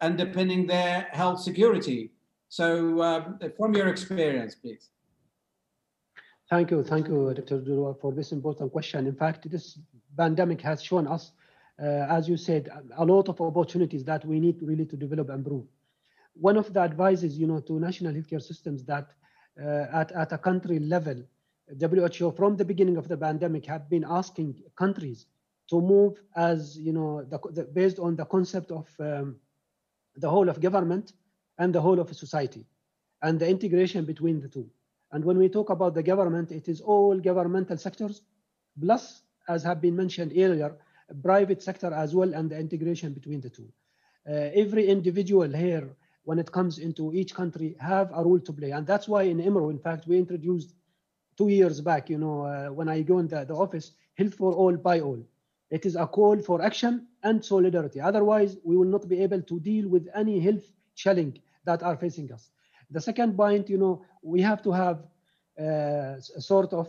underpinning their health security? So from your experience, please. Thank you, Dr. Dlawer, for this important question. In fact, this pandemic has shown us, as you said, a lot of opportunities that we need really to develop and improve. One of the advices, you know, to national healthcare systems that at a country level, WHO from the beginning of the pandemic have been asking countries to move as, you know, based on the concept of the whole of government and the whole of society and the integration between the two. And when we talk about the government, it is all governmental sectors, plus, as have been mentioned earlier, private sector as well and the integration between the two. Every individual here, when it comes into each country, have a role to play. And that's why in EMRO, in fact, we introduced 2 years back, you know, when I joined the office, health for all by all. It is a call for action and solidarity. Otherwise, we will not be able to deal with any health challenge that are facing us. The second point, you know, we have to have a sort of,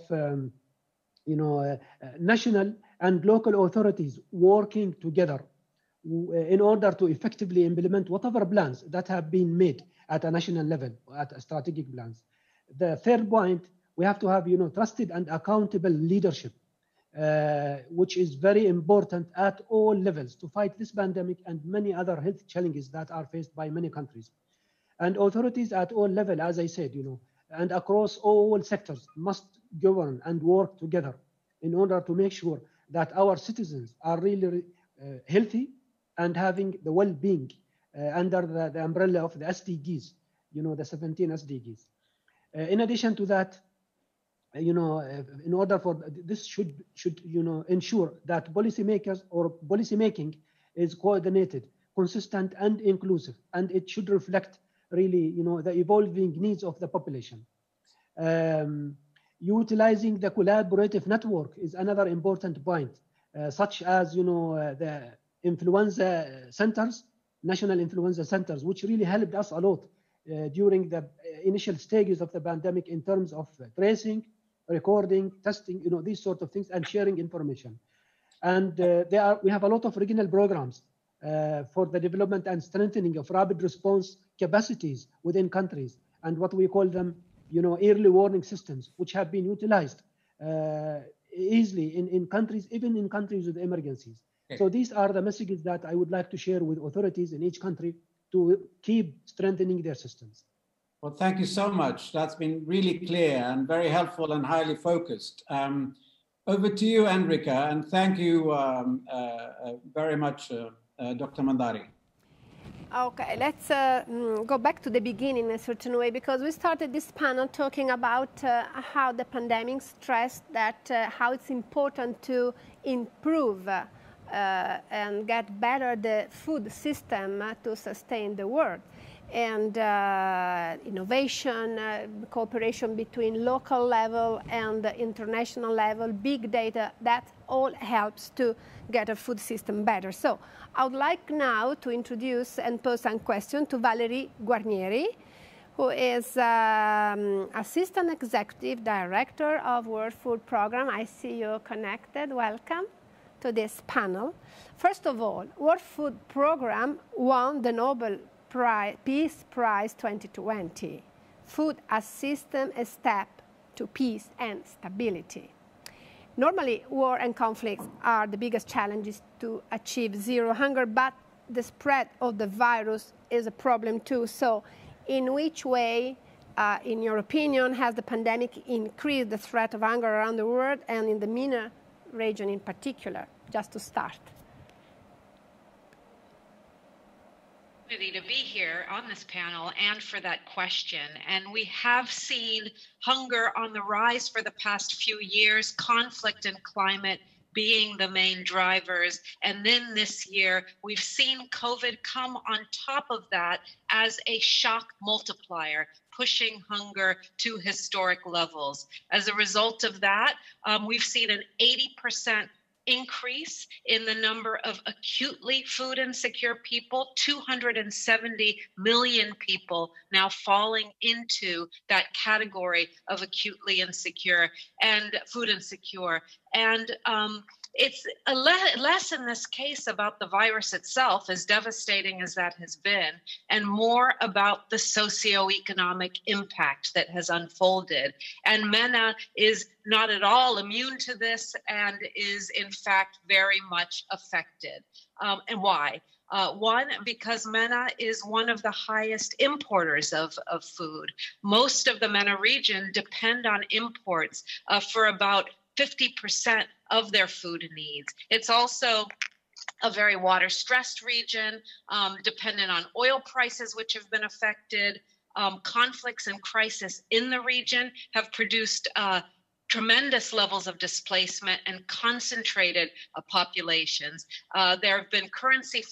national and local authorities working together in order to effectively implement whatever plans that have been made at a national level, at strategic plans. The third point, we have to have, you know, trusted and accountable leadership, which is very important at all levels to fight this pandemic and many other health challenges that are faced by many countries. And authorities at all levels, as I said, you know, and across all sectors must govern and work together in order to make sure that our citizens are really healthy and having the well-being under the umbrella of the SDGs, you know, the 17 SDGs. In addition to that, in order for this should ensure that policymakers or policymaking is coordinated, consistent, and inclusive, and it should reflect really the evolving needs of the population. Utilizing the collaborative network is another important point, such as the influenza centers, national influenza centers, which really helped us a lot during the initial stages of the pandemic in terms of tracing, recording, testing, these sort of things, and sharing information. And we have a lot of regional programs for the development and strengthening of rapid response capacities within countries, and what we call them, early warning systems, which have been utilized easily in countries, even in countries with emergencies. Okay. So these are the messages that I would like to share with authorities in each country to keep strengthening their systems. Well, thank you so much. That's been really clear and very helpful and highly focused. Over to you, Enrica, and thank you very much, Dr. Mandhari. Okay, let's go back to the beginning in a certain way, because we started this panel talking about how the pandemic stressed that how it's important to improve and get better the food system to sustain the world. And innovation, cooperation between local level and international level, big data, that all helps to get a food system better. So I would like now to introduce and pose some questions to Valerie Guarnieri, who is Assistant Executive Director of World Food Programme. I see you connected. Welcome to this panel. First of all, World Food Programme won the Nobel Peace Prize 2020, food as system, a step to peace and stability. Normally, war and conflicts are the biggest challenges to achieve zero hunger, but the spread of the virus is a problem too. So in which way, in your opinion, has the pandemic increased the threat of hunger around the world and in the MENA region in particular, just to start? To be here on this panel and for that question. And we have seen hunger on the rise for the past few years, conflict and climate being the main drivers. And then this year, we've seen COVID come on top of that as a shock multiplier, pushing hunger to historic levels. As a result of that, we've seen an 80% increase in the number of acutely food insecure people, 270 million people now falling into that category of acutely insecure and food insecure. And it's a less in this case about the virus itself, as devastating as that has been, and more about the socioeconomic impact that has unfolded. And MENA is not at all immune to this and is, in fact, very much affected. And why? One, because MENA is one of the highest importers of food. Most of the MENA region depend on imports for about 50% of their food needs. It's also a very water-stressed region, dependent on oil prices, which have been affected. Conflicts and crisis in the region have produced tremendous levels of displacement and concentrated populations. There have been currency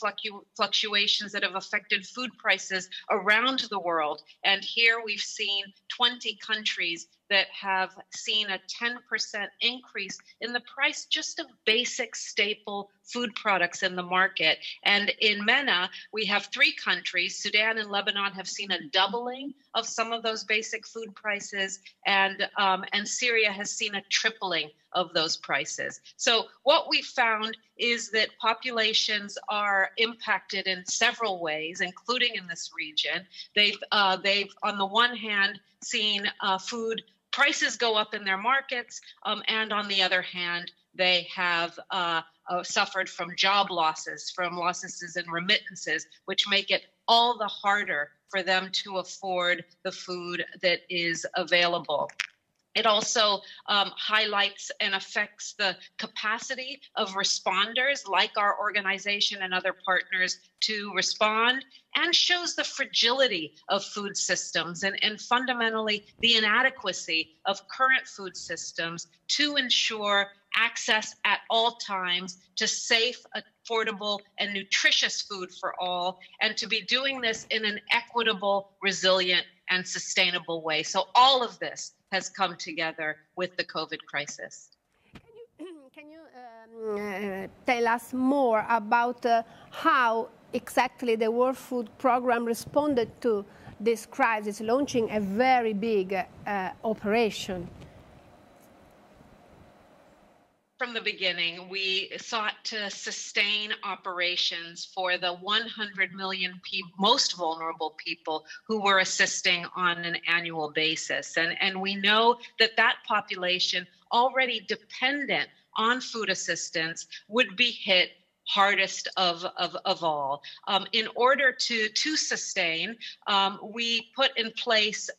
fluctuations that have affected food prices around the world. And here we've seen 20 countries that have seen a 10% increase in the price just of basic staple food products in the market. And in MENA, we have three countries, Sudan and Lebanon, have seen a doubling of some of those basic food prices, and Syria has seen a tripling of those prices. So what we found is that populations are impacted in several ways, including in this region. They've on the one hand, seen food prices go up in their markets, and on the other hand, they have suffered from job losses, from losses in remittances, which make it all the harder for them to afford the food that is available. It also highlights and affects the capacity of responders like our organization and other partners to respond, and shows the fragility of food systems and fundamentally the inadequacy of current food systems to ensure access at all times to safe, affordable, and nutritious food for all, and to be doing this in an equitable, resilient, and sustainable way. So all of this has come together with the COVID crisis. Can you tell us more about how exactly the World Food Programme responded to this crisis, launching a very big operation? From the beginning, we sought to sustain operations for the 100 million most vulnerable people who we're assisting on an annual basis. And we know that that population, already dependent on food assistance, would be hit hardest of all. In order to sustain, we put in place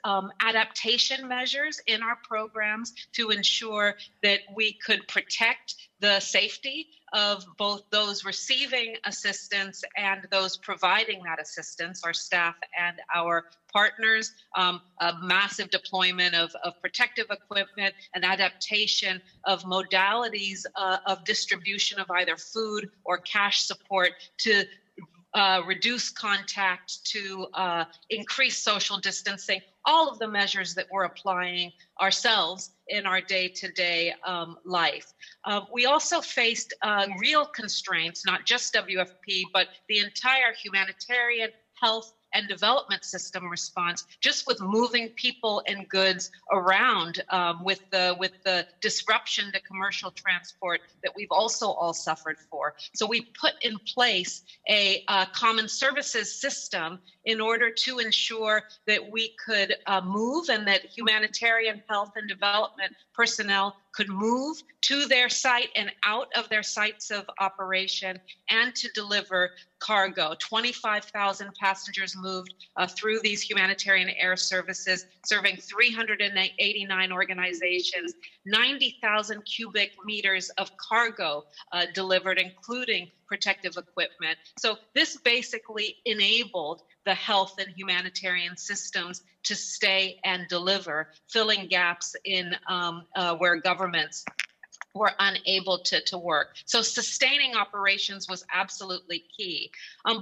adaptation measures in our programs to ensure that we could protect the safety of both those receiving assistance and those providing that assistance, our staff and our partners, a massive deployment of protective equipment, an adaptation of modalities of distribution of either food or cash support to reduce contact, to increase social distancing. All of the measures that we're applying ourselves in our day-to-day life. We also faced real constraints, not just WFP, but the entire humanitarian, health, and development system response, just with moving people and goods around, with the disruption to commercial transport that we've also all suffered for. So we put in place a common services system in order to ensure that we could move, and that humanitarian, health, and development personnel could move to their site and out of their sites of operation, and to deliver cargo. 25,000 passengers moved through these humanitarian air services, serving 389 organizations, 90,000 cubic meters of cargo delivered, including protective equipment. So this basically enabled the health and humanitarian systems to stay and deliver, filling gaps in where governments were unable to work. So sustaining operations was absolutely key,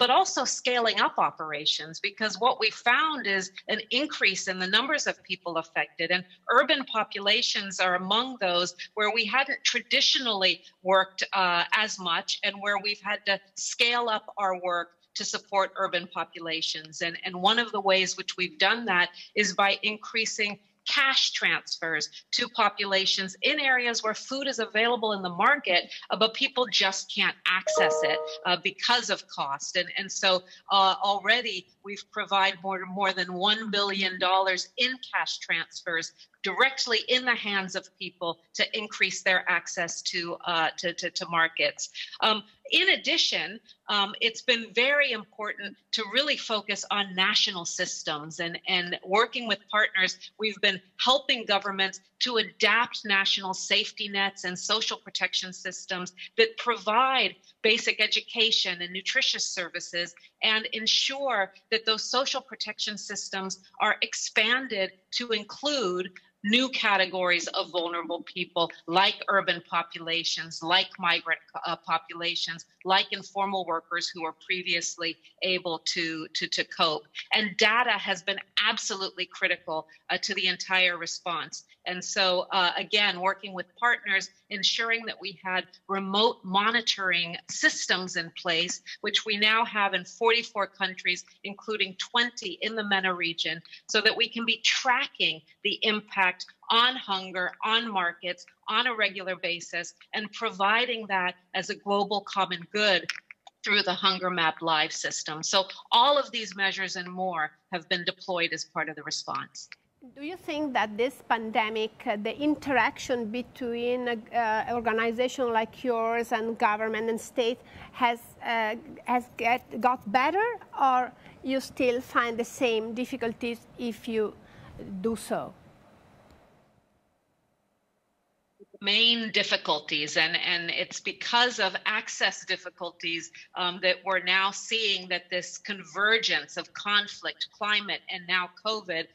but also scaling up operations, because what we found is an increase in the numbers of people affected, and urban populations are among those where we hadn't traditionally worked as much, and where we've had to scale up our work to support urban populations. And one of the ways which we've done that is by increasing cash transfers to populations in areas where food is available in the market, but people just can't access it because of cost. And so already we've provided more than $1 billion in cash transfers directly in the hands of people to increase their access to markets. In addition, it's been very important to really focus on national systems, and working with partners, we've been helping governments to adapt national safety nets and social protection systems that provide basic education and nutritious services, and ensure that those social protection systems are expanded to include new categories of vulnerable people, like urban populations, like migrant populations, like informal workers who were previously able to cope. And data has been absolutely critical to the entire response. And so, again, working with partners, ensuring that we had remote monitoring systems in place, which we now have in 44 countries, including 20 in the MENA region, so that we can be tracking the impact on hunger, on markets, on a regular basis, and providing that as a global common good through the Hunger Map Live system. So all of these measures and more have been deployed as part of the response. Do you think that this pandemic, the interaction between organizations like yours and government and state has got better, or you still find the same difficulties if you do so? Main difficulties, and it's because of access difficulties that we're now seeing that this convergence of conflict, climate, and now COVID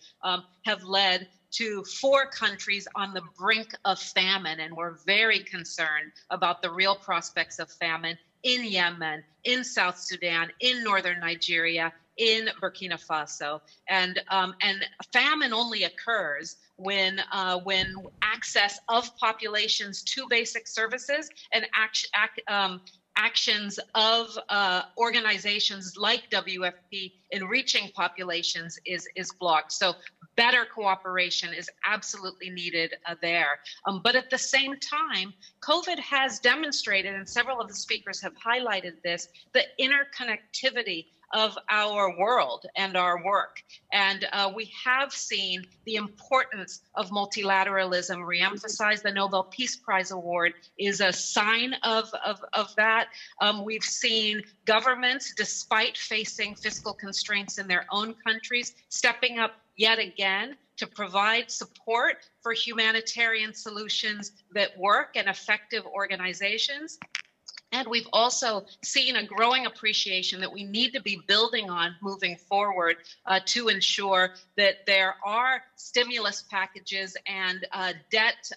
have led to 4 countries on the brink of famine, and we're very concerned about the real prospects of famine in Yemen, in South Sudan, in northern Nigeria, in Burkina Faso. And famine only occurs when access of populations to basic services and actions of organizations like WFP in reaching populations is blocked. So better cooperation is absolutely needed there. But at the same time, COVID has demonstrated, and several of the speakers have highlighted this, the interconnectivity of our world and our work. And we have seen the importance of multilateralism reemphasized. The Nobel Peace Prize Award is a sign of that. We've seen governments, despite facing fiscal constraints in their own countries, stepping up yet again to provide support for humanitarian solutions that work and effective organizations. And we've also seen a growing appreciation that we need to be building on moving forward to ensure that there are stimulus packages and debt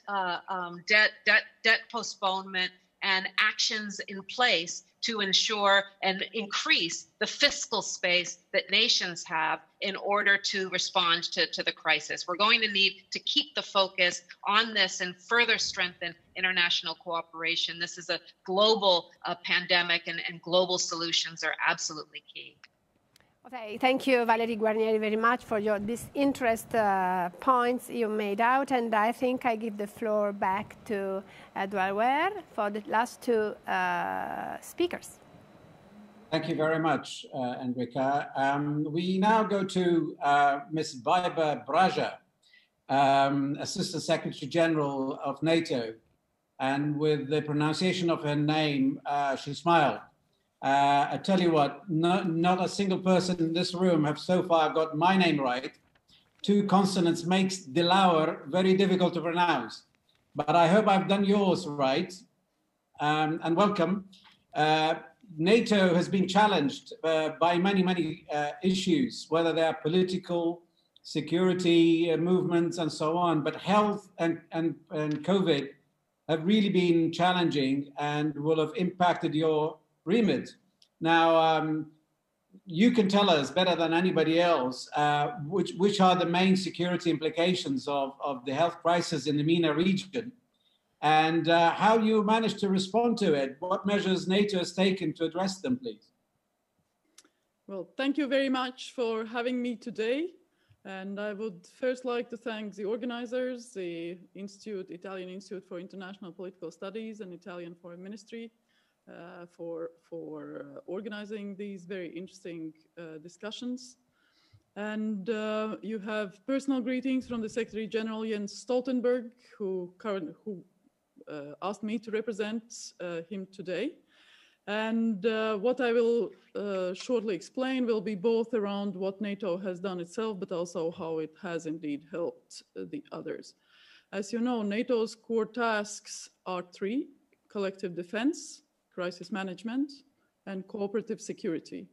postponement and actions in place to ensure and increase the fiscal space that nations have in order to respond to the crisis. We're going to need to keep the focus on this and further strengthen international cooperation. This is a global pandemic, and global solutions are absolutely key. Okay, thank you, Valerie Guarnieri, very much for your disinterest points you made out. And I think I give the floor back to Dlawer for the last 2 speakers. Thank you very much, Enrica. We now go to Ms. Baiba Braže, Assistant Secretary General of NATO. And with the pronunciation of her name, she smiled. I tell you what, not a single person in this room have so far got my name right. 2 consonants makes Dlawer very difficult to pronounce. But I hope I've done yours right. And welcome. NATO has been challenged by many, many issues, whether they are political, security movements, and so on. But health and COVID have really been challenging and will have impacted your remit. Now, you can tell us better than anybody else which are the main security implications of the health crisis in the MENA region, and how you managed to respond to it. What measures NATO has taken to address them, please? Well, thank you very much for having me today. And I would first like to thank the organizers, the Institute, Italian Institute for International Political Studies and Italian Foreign Ministry, for organizing these very interesting discussions. And you have personal greetings from the Secretary General Jens Stoltenberg, who asked me to represent him today. And what I will shortly explain will be both around what NATO has done itself, but also how it has indeed helped the others. As you know, NATO's core tasks are 3: collective defense, crisis management, and cooperative security.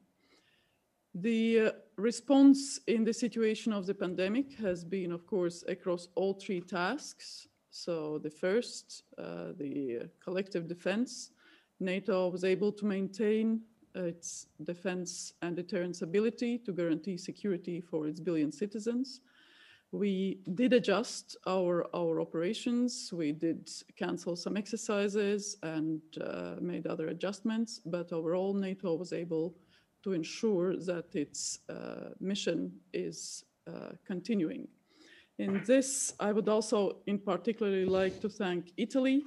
The response in the situation of the pandemic has been, of course, across all three tasks. So the first, the collective defense, NATO was able to maintain its defense and deterrence ability to guarantee security for its billion citizens. We did adjust our operations. We did cancel some exercises and made other adjustments, but overall NATO was able to ensure that its mission is continuing. In this, I would also in particularly like to thank Italy.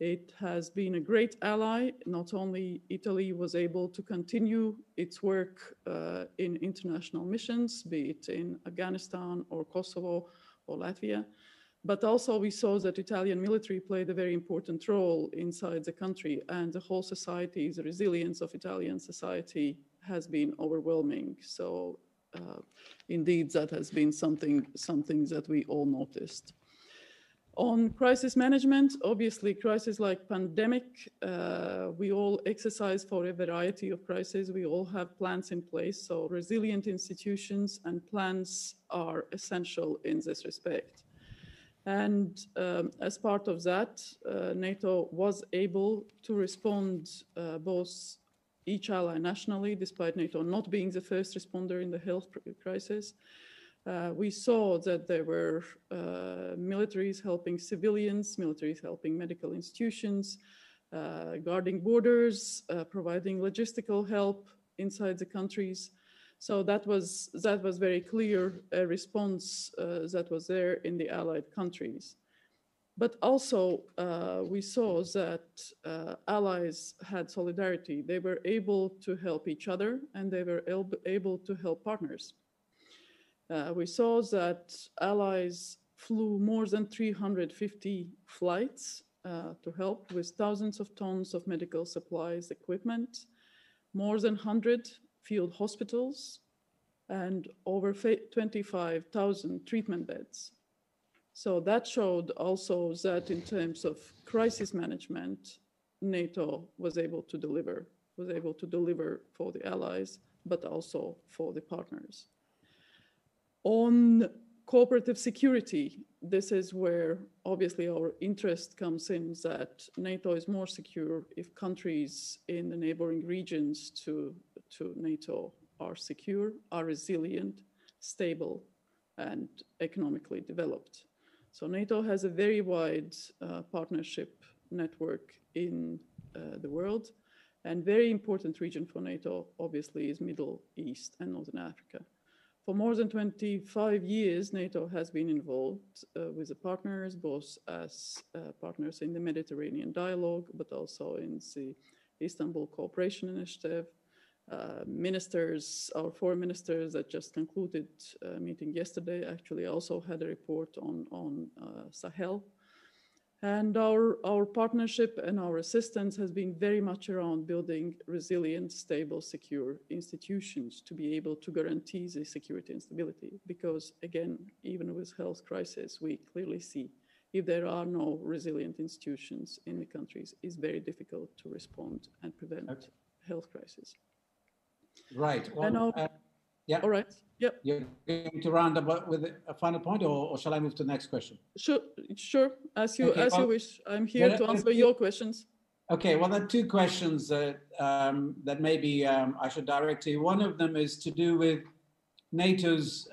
It has been a great ally. Not only Italy was able to continue its work in international missions, be it in Afghanistan or Kosovo or Latvia, but also we saw that Italian military played a very important role inside the country, and the whole society, the resilience of Italian society has been overwhelming. So indeed, that has been something that we all noticed. On crisis management, obviously crises like pandemic, we all exercise for a variety of crises. We all have plans in place, so resilient institutions and plans are essential in this respect. And as part of that, NATO was able to respond both each ally nationally, despite NATO not being the first responder in the health crisis. We saw that there were militaries helping civilians, militaries helping medical institutions, guarding borders, providing logistical help inside the countries. So that was very clear a response that was there in the allied countries. But also we saw that allies had solidarity. They were able to help each other and they were able to help partners. We saw that allies flew more than 350 flights to help with thousands of tons of medical supplies, equipment, more than 100 field hospitals, and over 25,000 treatment beds. So that showed also that in terms of crisis management, NATO was able to deliver for the allies, but also for the partners. On cooperative security, this is where obviously our interest comes in, that NATO is more secure if countries in the neighboring regions to NATO are secure, are resilient, stable, and economically developed. So NATO has a very wide partnership network in the world, and very important region for NATO obviously is Middle East and Northern Africa. For more than 25 years, NATO has been involved with the partners, both as partners in the Mediterranean Dialogue, but also in the Istanbul Cooperation Initiative. Ministers, our foreign ministers that just concluded a meeting yesterday, actually also had a report on Sahel. And our partnership and our assistance has been very much around building resilient, stable, secure institutions to be able to guarantee the security and stability. Because again, even with health crisis, we clearly see if there are no resilient institutions in the countries, it's very difficult to respond and prevent health crisis. Right. Well, yeah. All right. Yep. You're going to round up with a final point, or shall I move to the next question? Sure. As you wish. I'm here to answer your questions. Okay. Well, there are two questions that maybe I should direct to you. One of them is to do with NATO's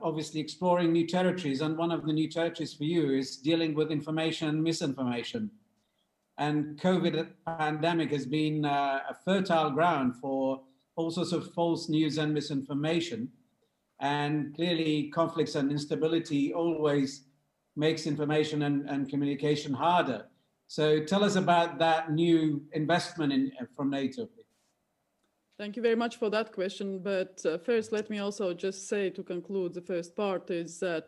obviously exploring new territories, and one of the new territories for you is dealing with information and misinformation. And COVID pandemic has been a fertile ground for all sorts of false news and misinformation. And clearly conflicts and instability always makes information and communication harder. So tell us about that new investment from NATO. Thank you very much for that question. But first, let me also just say to conclude the first part is that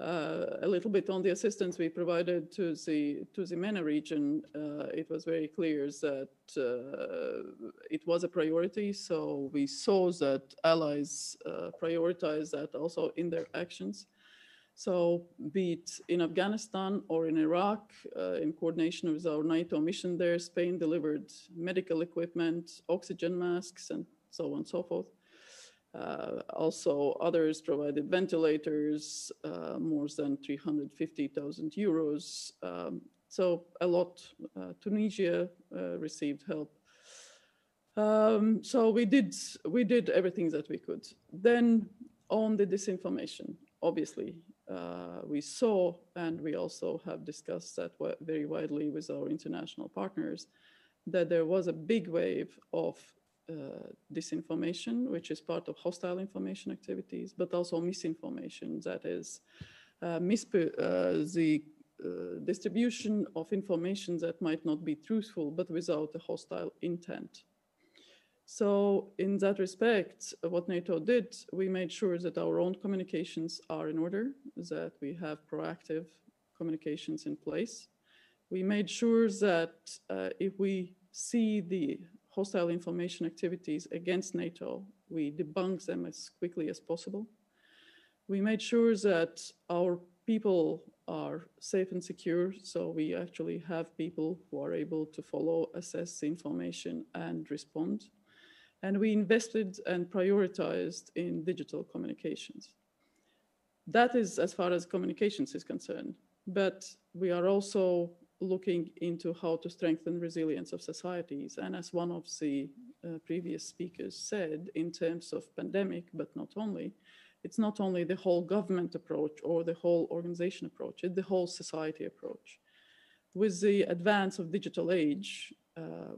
a little bit on the assistance we provided to the MENA region, it was very clear that it was a priority. So we saw that allies prioritize that also in their actions. So be it in Afghanistan or in Iraq, in coordination with our NATO mission there, Spain delivered medical equipment, oxygen masks, and so on and so forth. Also others provided ventilators, more than 350,000 euros. So a lot. Tunisia received help. So we did everything that we could. Then on the disinformation, obviously, we saw, and we also have discussed that very widely with our international partners, that there was a big wave of disinformation, which is part of hostile information activities, but also misinformation, that is the distribution of information that might not be truthful, but without a hostile intent. So in that respect, what NATO did, we made sure that our own communications are in order, that we have proactive communications in place. We made sure that if we see the hostile information activities against NATO, we debunk them as quickly as possible. We made sure that our people are safe and secure, so we actually have people who are able to follow, assess the information, and respond. And we invested and prioritized in digital communications. That is as far as communications is concerned, but we are also looking into how to strengthen resilience of societies. And as one of the previous speakers said, in terms of pandemic, but not only, it's not only the whole government approach or the whole organization approach, it's the whole society approach. With the advance of digital age,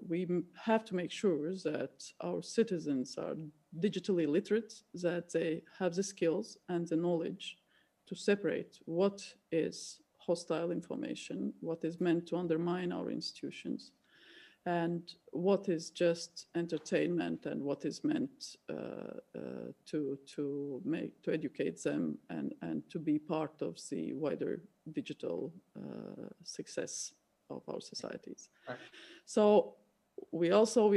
we have to make sure that our citizens are digitally literate, that they have the skills and the knowledge to separate what is hostile information, what is meant to undermine our institutions, and what is just entertainment, and what is meant to educate them and to be part of the wider digital success of our societies. Right. So we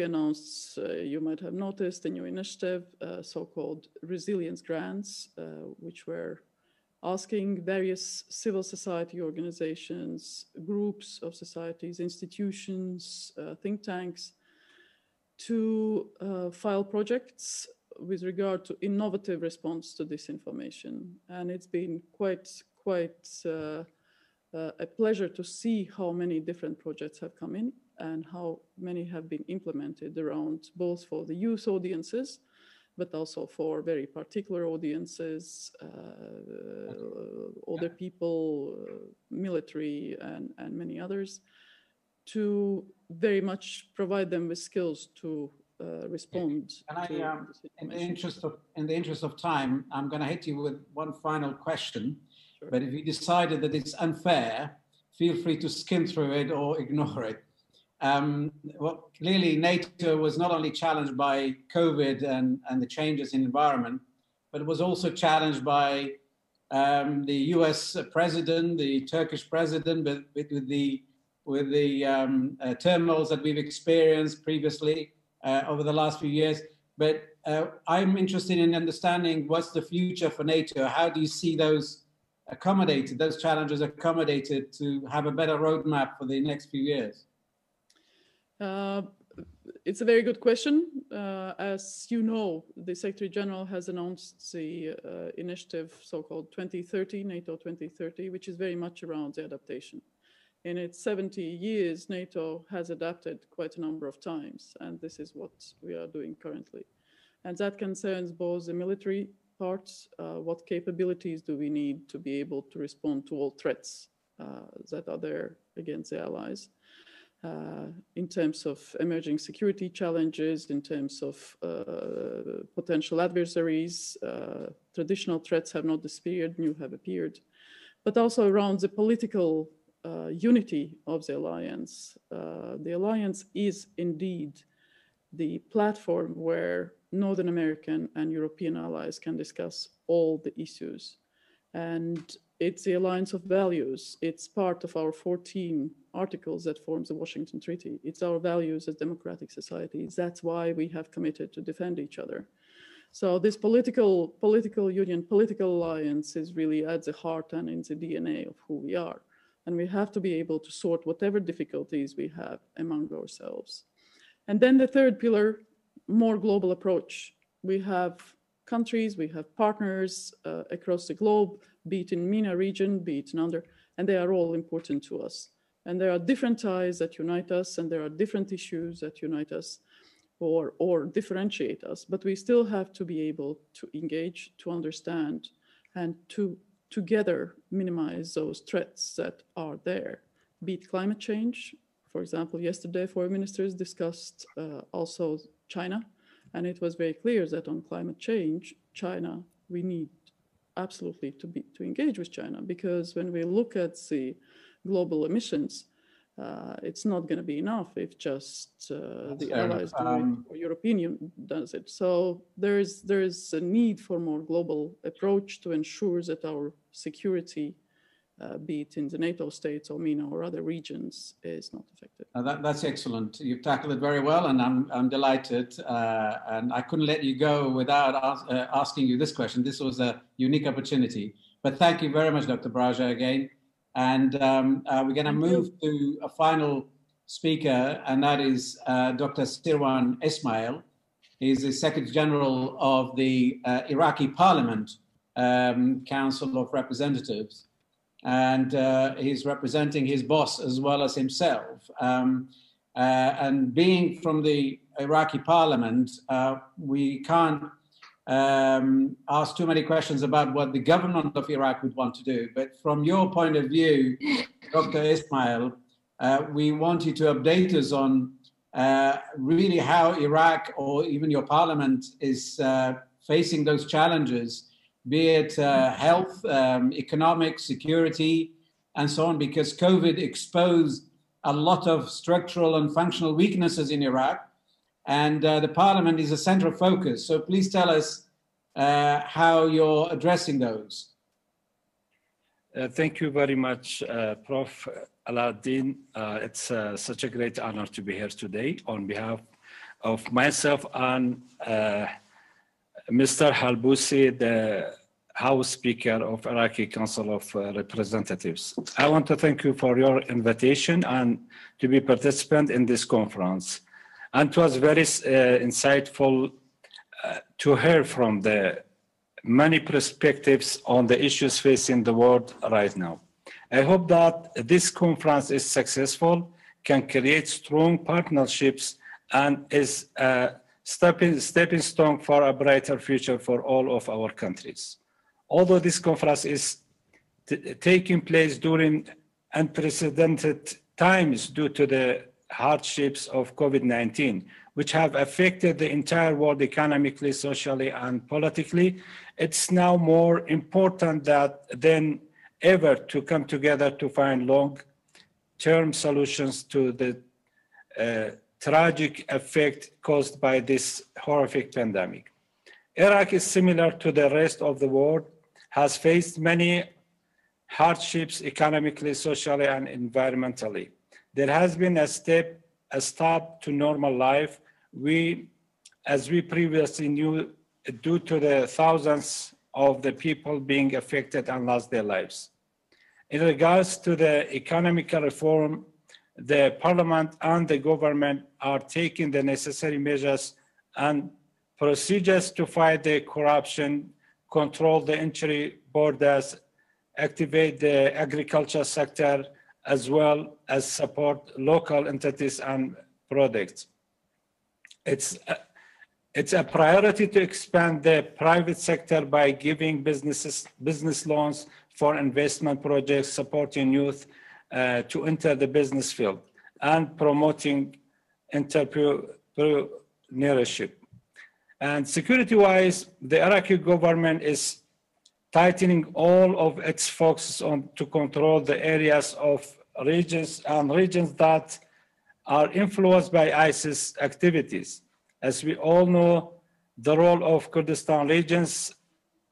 announced, you might have noticed, a new initiative, so-called resilience grants, which were asking various civil society organizations, groups of societies, institutions, think tanks, to file projects with regard to innovative response to disinformation. And it's been quite a pleasure to see how many different projects have come in and how many have been implemented around, both for the youth audiences, but also for very particular audiences, older people, military, and many others, to very much provide them with skills to respond. And in the interest of time, I'm going to hit you with one final question. Sure. But if you decided that it's unfair, feel free to skim through it or ignore it. Well, clearly NATO was not only challenged by COVID and the changes in environment, but was also challenged by the US president, the Turkish president, with the turmoils that we've experienced previously over the last few years. But I'm interested in understanding what's the future for NATO. How do you see those challenges accommodated to have a better roadmap for the next few years? It's a very good question. As you know, the Secretary General has announced the initiative, so-called 2030, NATO 2030, which is very much around the adaptation. In its 70 years, NATO has adapted quite a number of times, and this is what we are doing currently. And that concerns both the military parts, what capabilities do we need to be able to respond to all threats that are there against the allies, in terms of emerging security challenges, in terms of potential adversaries. Traditional threats have not disappeared, new have appeared, but also around the political unity of the alliance. The alliance is indeed the platform where Northern American and European allies can discuss all the issues. And it's the alliance of values. It's part of our 14 articles that forms the Washington Treaty. It's our values as democratic societies. That's why we have committed to defend each other. So this political union, political alliance is really at the heart and in the DNA of who we are. And we have to be able to sort whatever difficulties we have among ourselves. And then the third pillar, more global approach. We have countries, we have partners across the globe, be it in MENA region, be it in other, and they are all important to us. And there are different ties that unite us, and there are different issues that unite us or differentiate us, but we still have to be able to engage, to understand, and to together minimize those threats that are there, be it climate change. For example, yesterday, foreign ministers discussed also China, and it was very clear that on climate change, China, we need absolutely to engage with China, because when we look at the global emissions, it's not going to be enough if just the allies do it or European Union does it. So there is a need for more global approach to ensure that our security, be it in the NATO states or MENA or other regions, is not affected. That's excellent. You've tackled it very well, and I'm delighted. And I couldn't let you go without asking you this question. This was a unique opportunity. But thank you very much, Dr. Braže, again. And we're going to move to a final speaker, and that is Dr. Serwan Esmaeil. He's the Secretary General of the Iraqi Parliament Council of Representatives. And he's representing his boss as well as himself. And being from the Iraqi Parliament, we can't ask too many questions about what the government of Iraq would want to do. But from your point of view, Dr. Esmaeil, we want you to update us on really how Iraq or even your parliament is facing those challenges, be it health, economic, security, and so on, because COVID exposed a lot of structural and functional weaknesses in Iraq, and the parliament is a center of focus. So please tell us how you're addressing those. Thank you very much, Prof. Ala'Aldeen. It's such a great honor to be here today on behalf of myself and Mr. Halbousi, the House Speaker of Iraqi Council of Representatives. I want to thank you for your invitation and to be participant in this conference. And it was very insightful to hear from the many perspectives on the issues facing the world right now. I hope that this conference is successful, can create strong partnerships, and is stepping stone for a brighter future for all of our countries. Although this conference is taking place during unprecedented times due to the hardships of COVID-19, which have affected the entire world economically, socially, and politically, it's now more important than ever to come together to find long-term solutions to the tragic effect caused by this horrific pandemic. Iraq is similar to the rest of the world, has faced many hardships economically, socially, and environmentally. There has been a stop to normal life. As we previously knew, due to the thousands of the people being affected and lost their lives. In regards to the economic reform, the parliament and the government are taking the necessary measures and procedures to fight the corruption, control the entry borders, activate the agriculture sector, as well as support local entities and products. It's a priority to expand the private sector by giving business loans for investment projects, supporting youth to enter the business field, and promoting entrepreneurship. And security-wise, the Iraqi government is tightening all of its focus on to control the areas of regions that are influenced by ISIS activities. As we all know, the role of Kurdistan regions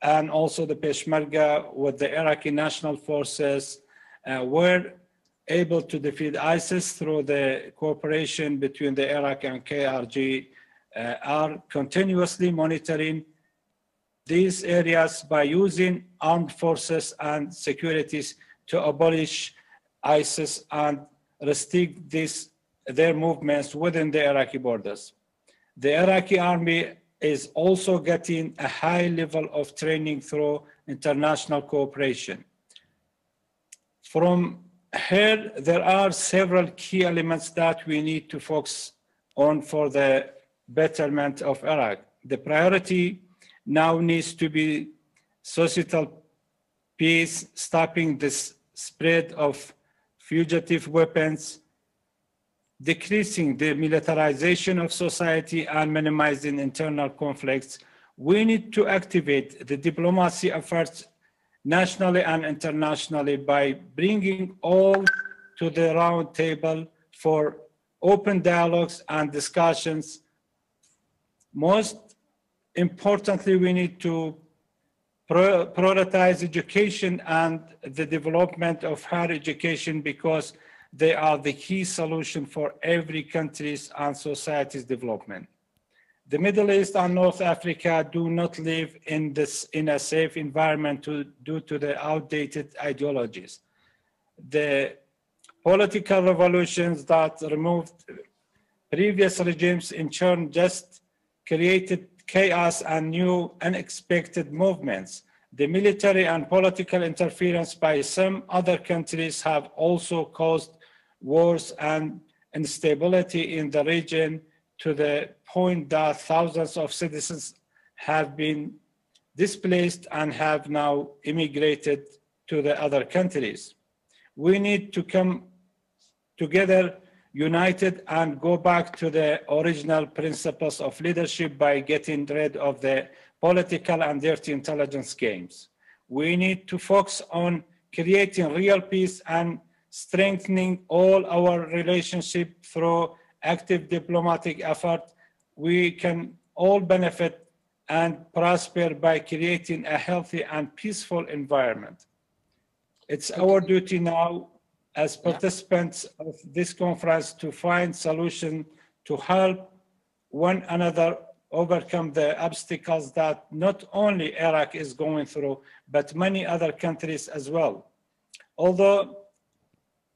and also the Peshmerga with the Iraqi National Forces were able to defeat ISIS through the cooperation between the Iraq and KRG, are continuously monitoring these areas by using armed forces and securities to abolish ISIS and restrict their movements within the Iraqi borders. The Iraqi army is also getting a high level of training through international cooperation. From here, there are several key elements that we need to focus on for the betterment of Iraq. The priority now needs to be societal peace, stopping the spread of fugitive weapons, decreasing the militarization of society, and minimizing internal conflicts. We need to activate the diplomacy efforts nationally and internationally by bringing all to the round table for open dialogues and discussions. Most importantly, we need to prioritize education and the development of higher education, because they are the key solution for every country's and society's development. The Middle East and North Africa do not live in a safe environment due to the outdated ideologies. The political revolutions that removed previous regimes in turn just created chaos and new unexpected movements. The military and political interference by some other countries have also caused wars and instability in the region, to the point that thousands of citizens have been displaced and have now immigrated to the other countries. We need to come together united and go back to the original principles of leadership by getting rid of the political and dirty intelligence games. We need to focus on creating real peace and strengthening all our relationships through active diplomatic effort. We can all benefit and prosper by creating a healthy and peaceful environment. It's our duty now as participants of this conference to find solutions to help one another overcome the obstacles that not only Iraq is going through, but many other countries as well. Although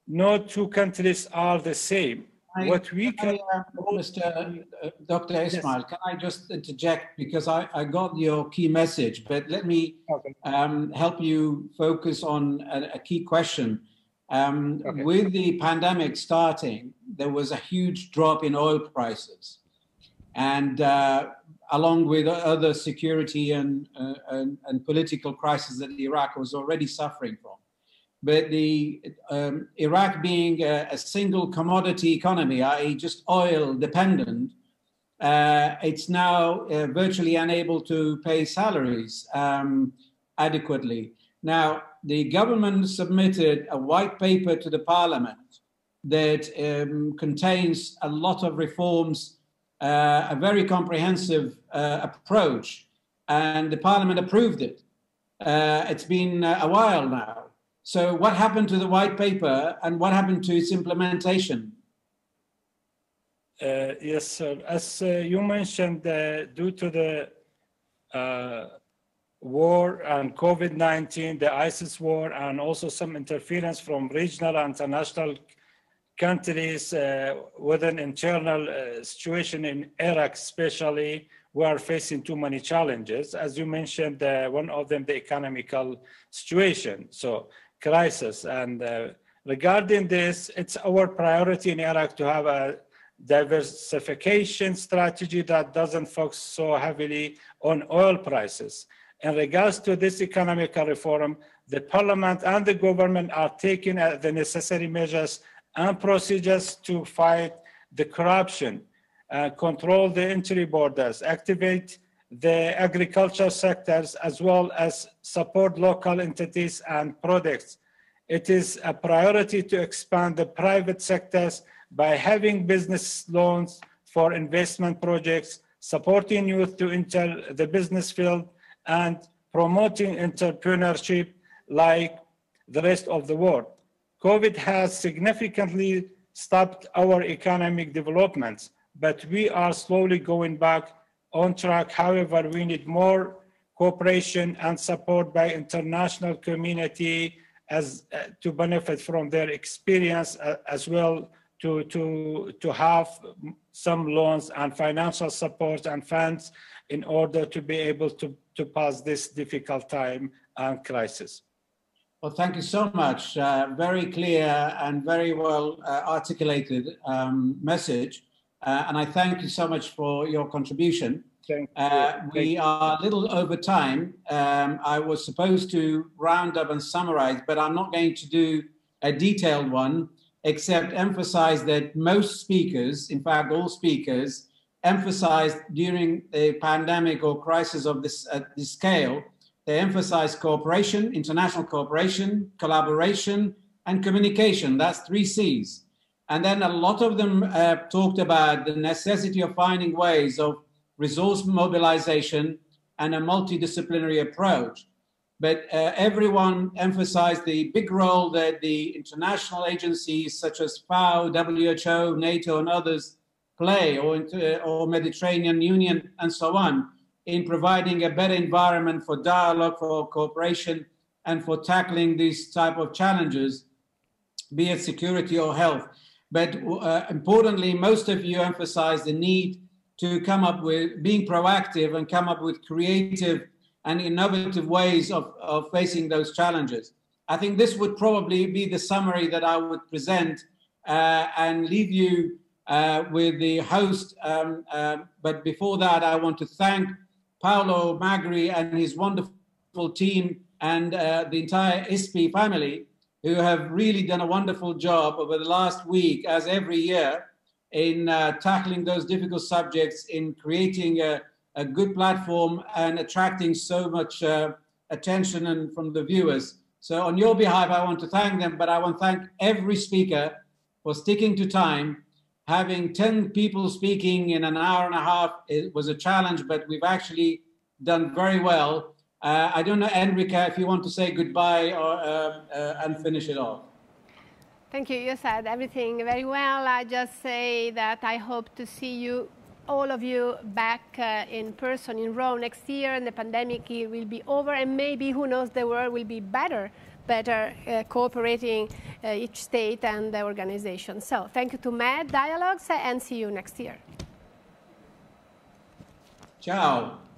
no two countries are the same, Dr. Esmaeil, yes. Can I just interject, because I got your key message, but let me help you focus on a key question. With the pandemic starting, there was a huge drop in oil prices, and along with other security and political crises that Iraq was already suffering from. But the Iraq being a single commodity economy, i.e. just oil dependent, it's now virtually unable to pay salaries adequately. Now, the government submitted a white paper to the parliament that contains a lot of reforms, a very comprehensive approach, and the parliament approved it. It's been a while now. So what happened to the white paper, and what happened to its implementation? Yes, sir. As you mentioned, due to the war and COVID-19, the ISIS war, and also some interference from regional and international countries with an internal situation in Iraq especially, we are facing too many challenges. As you mentioned, one of them, the economical situation, so crisis. And regarding this, it's our priority in Iraq to have a diversification strategy that doesn't focus so heavily on oil prices. In regards to this economical reform, the parliament and the government are taking the necessary measures and procedures to fight the corruption, control the entry borders, activate the agriculture sectors, as well as support local entities and products. It is a priority to expand the private sectors by having business loans for investment projects, supporting youth to enter the business field, and promoting entrepreneurship like the rest of the world. COVID has significantly stopped our economic developments, but we are slowly going back on track. However, we need more cooperation and support by international community as to benefit from their experience as well to have some loans and financial support and funds in order to be able to pass this difficult time and crisis. Well, thank you so much. Very clear and very well articulated message. And I thank you so much for your contribution. We are a little over time. I was supposed to round up and summarize, but I'm not going to do a detailed one, except emphasize that most speakers, in fact, all speakers, emphasized during the pandemic or crisis of this scale, they emphasized cooperation, international cooperation, collaboration, and communication. That's 3 C's. And then a lot of them talked about the necessity of finding ways of resource mobilization and a multidisciplinary approach. But everyone emphasized the big role that the international agencies such as FAO, WHO, NATO, and others play, or Mediterranean Union, and so on, in providing a better environment for dialogue, for cooperation, and for tackling these type of challenges, be it security or health. But importantly, most of you emphasized the need to come up with being proactive and come up with creative and innovative ways of facing those challenges. I think this would probably be the summary that I would present and leave you with the host. But before that, I want to thank Paolo Magri and his wonderful team and the entire ISPI family, who have really done a wonderful job over the last week, as every year, in tackling those difficult subjects, in creating a good platform and attracting so much attention and from the viewers. So on your behalf, I want to thank them, but I want to thank every speaker for sticking to time. Having 10 people speaking in an hour and a half, it was a challenge, but we've actually done very well. I don't know, Enrica, if you want to say goodbye or, and finish it off. Thank you. You said everything very well. I just say that I hope to see you, all of you, back in person in Rome next year, and the pandemic will be over, and maybe, who knows, the world will be better cooperating each state and the organization. So thank you to MED Dialogues, and see you next year. Ciao.